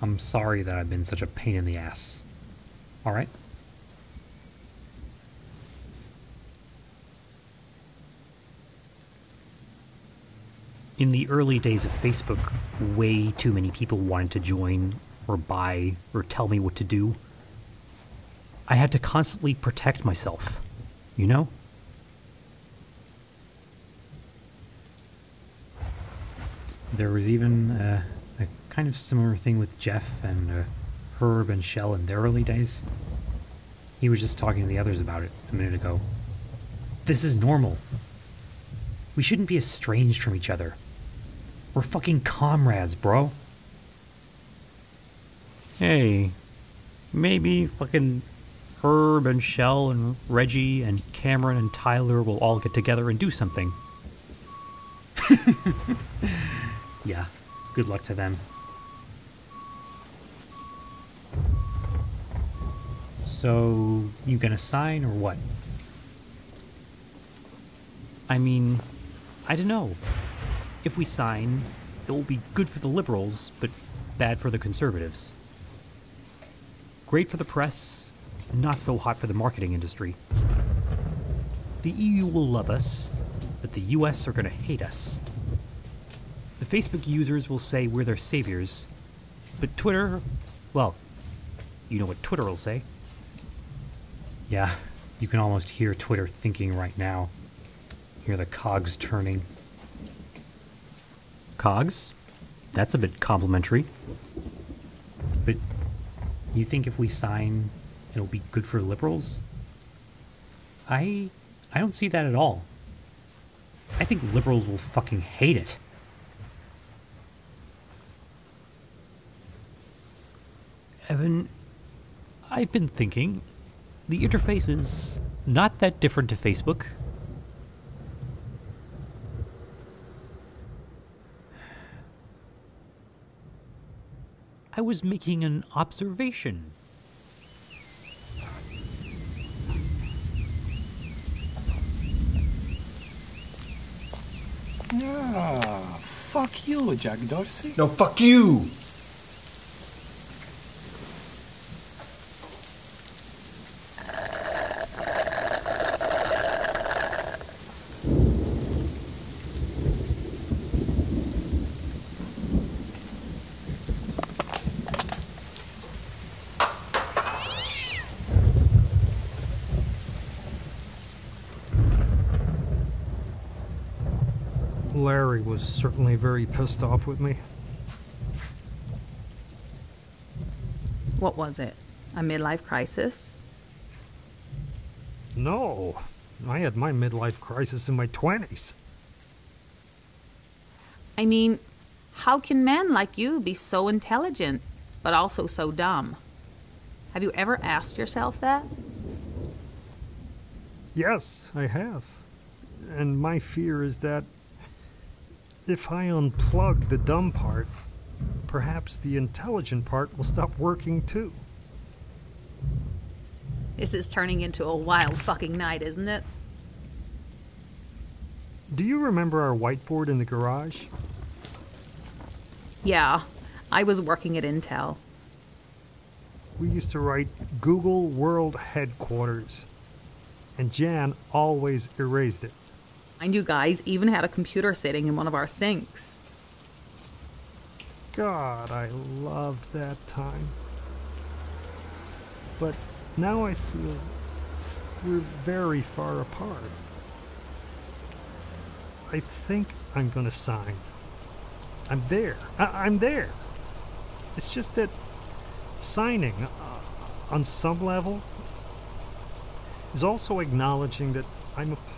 I'm sorry that I've been such a pain in the ass. All right? In the early days of Facebook, way too many people wanted to join or buy or tell me what to do. I had to constantly protect myself, you know? There was even uh, a kind of similar thing with Jeff and uh, Herb and Shell in their early days. He was just talking to the others about it a minute ago. This is normal. We shouldn't be estranged from each other. We're fucking comrades, bro. Hey, maybe fucking Herb and Shell and Reggie and Cameron and Tyler will all get together and do something. Yeah, good luck to them. So, you gonna sign or what? I mean, I don't know. If we sign, it will be good for the liberals, but bad for the conservatives. Great for the press, not so hot for the marketing industry. The E U will love us, but the U S are gonna hate us. The Facebook users will say we're their saviors, but Twitter, well, you know what Twitter will say. Yeah, you can almost hear Twitter thinking right now. Hear the cogs turning. Cogs? That's a bit complimentary. But you think if we sign, it'll be good for liberals? I, I don't see that at all. I think liberals will fucking hate it. Evan, I've been thinking, the interface is not that different to Facebook. I was making an observation. No, fuck you, Jack Dorsey. No, fuck you! Larry was certainly very pissed off with me. What was it? A midlife crisis? No. I had my midlife crisis in my twenties. I mean, how can men like you be so intelligent, but also so dumb? Have you ever asked yourself that? Yes, I have. And my fear is that if I unplug the dumb part, perhaps the intelligent part will stop working too. This is turning into a wild fucking night, isn't it? Do you remember our whiteboard in the garage? Yeah, I was working at Intel. We used to write Google World Headquarters, and Jan always erased it. And you guys even had a computer sitting in one of our sinks. God, I loved that time. But now I feel we're very far apart. I think I'm gonna sign. I'm there. I I'm there. It's just that signing, uh, on some level, is also acknowledging that I'm a part.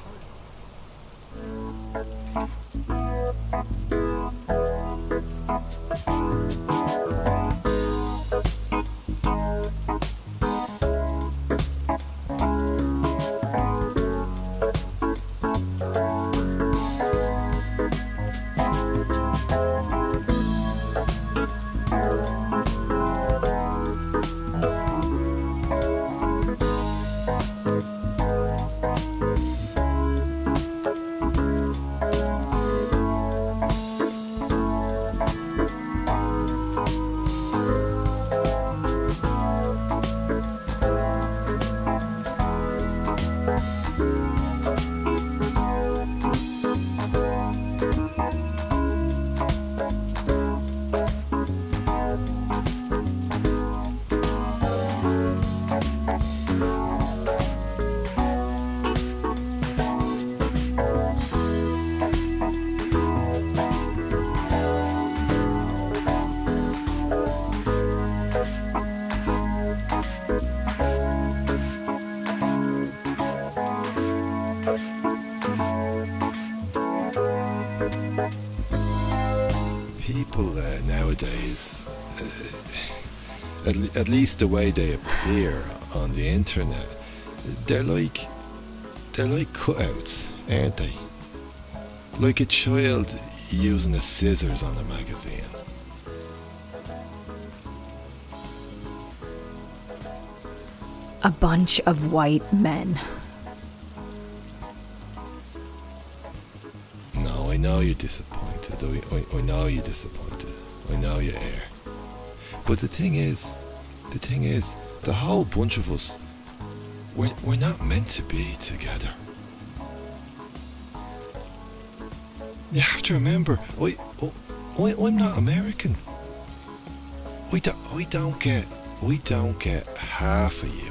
At, at least the way they appear on the internet, they're like they're like cutouts, aren't they? Like a child using a scissors on a magazine. A bunch of white men. No, I know you're disappointed. I, I, I know you're disappointed. I know you are. But the thing is, the thing is, the whole bunch of us, we're, we're not meant to be together. You have to remember, I, I, I'm not American. We don't, we don't get, we don't get half of you.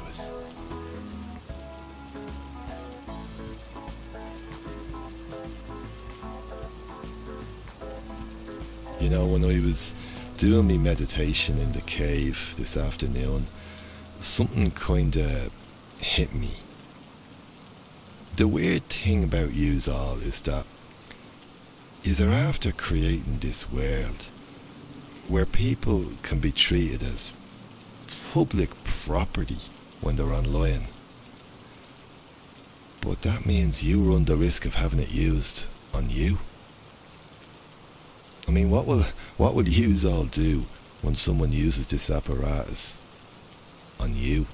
You know, when I was doing me meditation in the cave this afternoon, something kinda hit me. The weird thing about yous all is that is they're after creating this world where people can be treated as public property when they're online. But that means you run the risk of having it used on you. I mean, what will what will yous all do when someone uses this apparatus on you?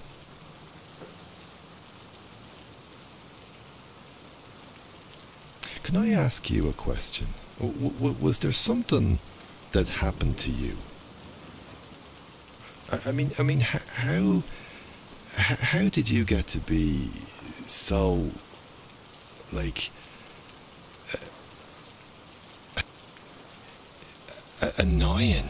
Can I ask you a question? W w was there something that happened to you? I, I mean, I mean, how how did you get to be so like? Annoying.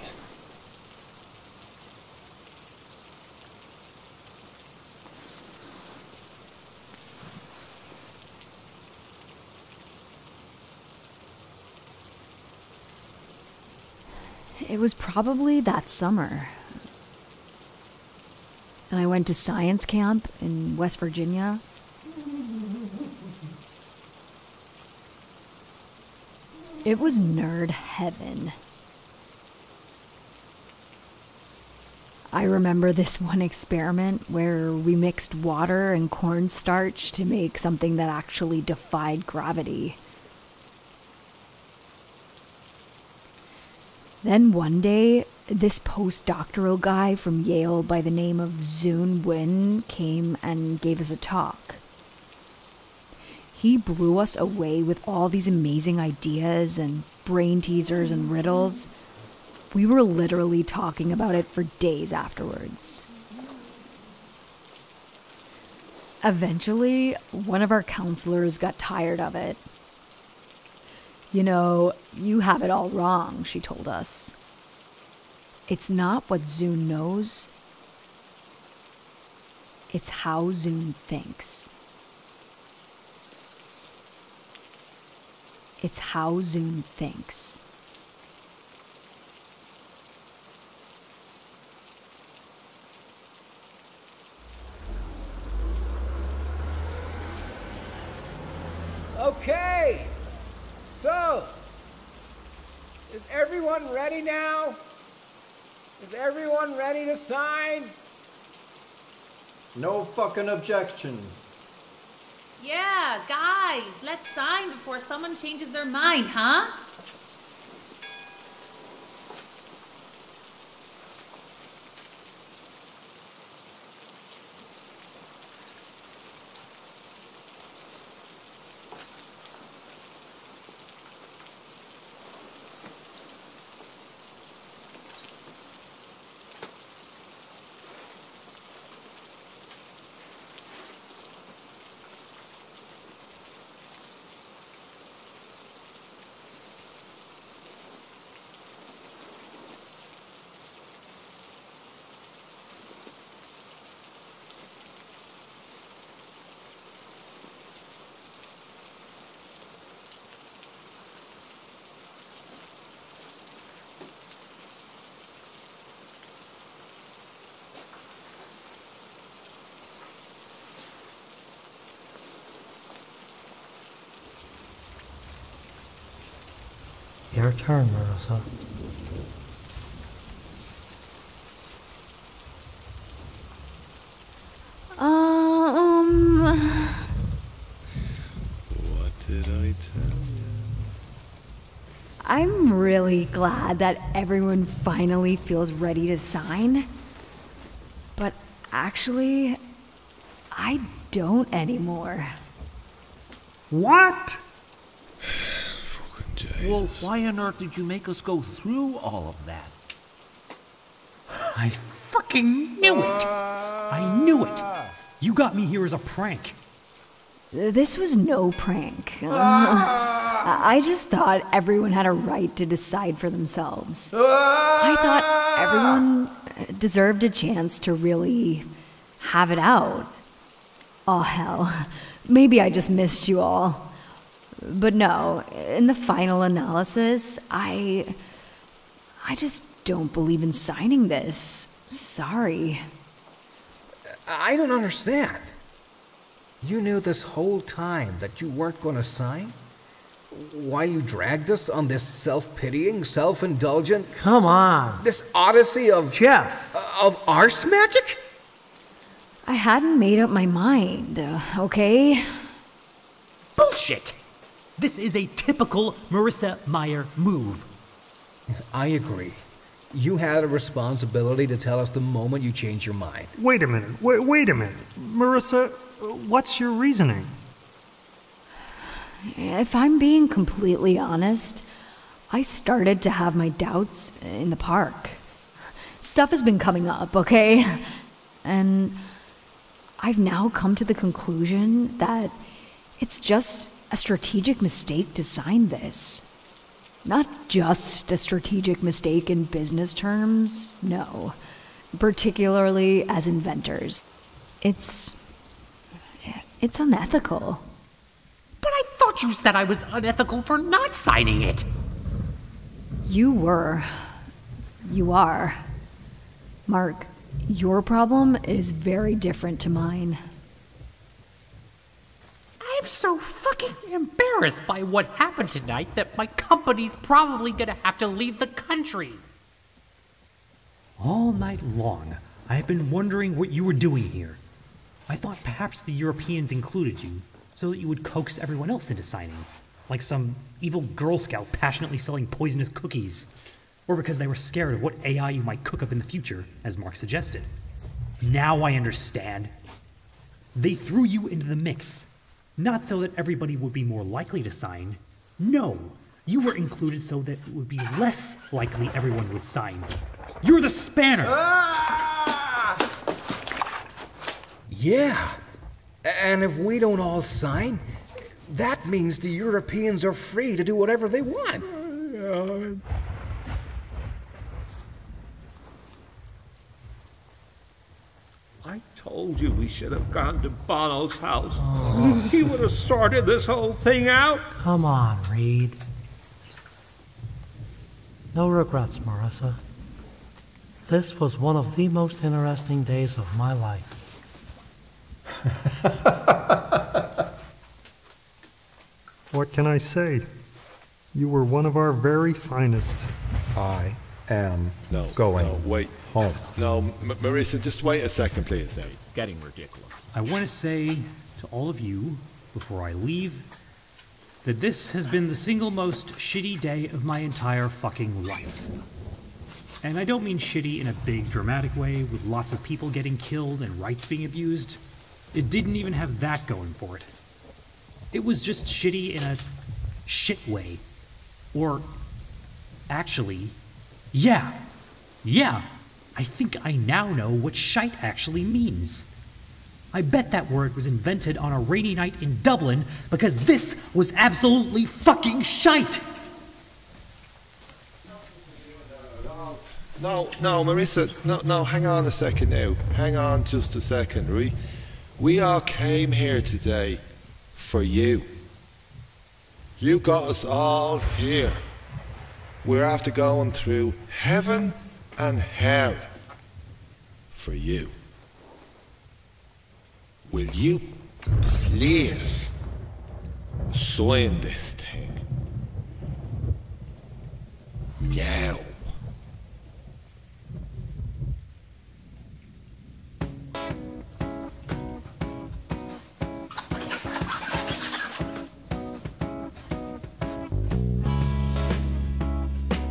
It was probably that summer. And I went to science camp in West Virginia. It was nerd heaven. I remember this one experiment where we mixed water and cornstarch to make something that actually defied gravity. Then one day, this postdoctoral guy from Yale by the name of Zun Nguyen came and gave us a talk. He blew us away with all these amazing ideas and brain teasers and riddles. We were literally talking about it for days afterwards. Eventually, one of our counselors got tired of it. You know, you have it all wrong, she told us. It's not what Zune knows. It's how Zune thinks. It's how Zoom thinks. Okay, so is everyone ready now? Is everyone ready to sign? No fucking objections. Yeah, guys, let's sign before someone changes their mind, huh? Your turn, Marissa. Um. What did I tell you? I'm really glad that everyone finally feels ready to sign. But actually, I don't anymore. What? Well, why on earth did you make us go through all of that? I fucking knew it! I knew it! You got me here as a prank. This was no prank. Uh, I just thought everyone had a right to decide for themselves. I thought everyone deserved a chance to really have it out. Oh, hell. Maybe I just missed you all. But no, in the final analysis, I... I just don't believe in signing this. Sorry. I don't understand. You knew this whole time that you weren't gonna sign? Why you dragged us on this self-pitying, self-indulgent... Come on! This odyssey of... Jeff! Of arse magic? I hadn't made up my mind, okay? Bullshit! This is a typical Marissa Mayer move. I agree. You had a responsibility to tell us the moment you changed your mind. Wait a minute. Wait, wait a minute. Marissa, what's your reasoning? If I'm being completely honest, I started to have my doubts in the park. Stuff has been coming up, okay? And I've now come to the conclusion that it's just... a strategic mistake to sign this. Not just a strategic mistake in business terms, no. Particularly as inventors. It's... it's unethical. But I thought you said I was unethical for not signing it! You were. You are. Mark, your problem is very different to mine. I'm so fucking embarrassed by what happened tonight that my company's probably gonna have to leave the country. All night long, I've been wondering what you were doing here. I thought perhaps the Europeans included you so that you would coax everyone else into signing, like some evil Girl Scout passionately selling poisonous cookies, or because they were scared of what A I you might cook up in the future, as Mark suggested. Now I understand. They threw you into the mix. Not so that everybody would be more likely to sign. No, you were included so that it would be less likely everyone would sign. You're the spanner! Ah! Yeah, and if we don't all sign, that means the Europeans are free to do whatever they want. Oh, yeah. I told you we should have gone to Bono's house. Oh. He would have sorted this whole thing out. Come on, Reed. No regrets, Marissa. This was one of the most interesting days of my life. What can I say? You were one of our very finest. I am no, going no, wait. home. No, M Marissa, just wait a second, please. No. It's getting ridiculous. I want to say to all of you, before I leave, that this has been the single most shitty day of my entire fucking life. And I don't mean shitty in a big, dramatic way, with lots of people getting killed and rights being abused. It didn't even have that going for it. It was just shitty in a shit way. Or, actually, yeah, yeah, I think I now know what shite actually means. I bet that word was invented on a rainy night in Dublin, because this was absolutely fucking shite! No, no, Marissa, no, no, hang on a second now. Hang on just a second, we, we all came here today for you. You got us all here. We're after going through heaven and hell for you. Will you please sign this thing? Now.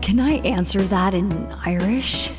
Can I answer that in Irish?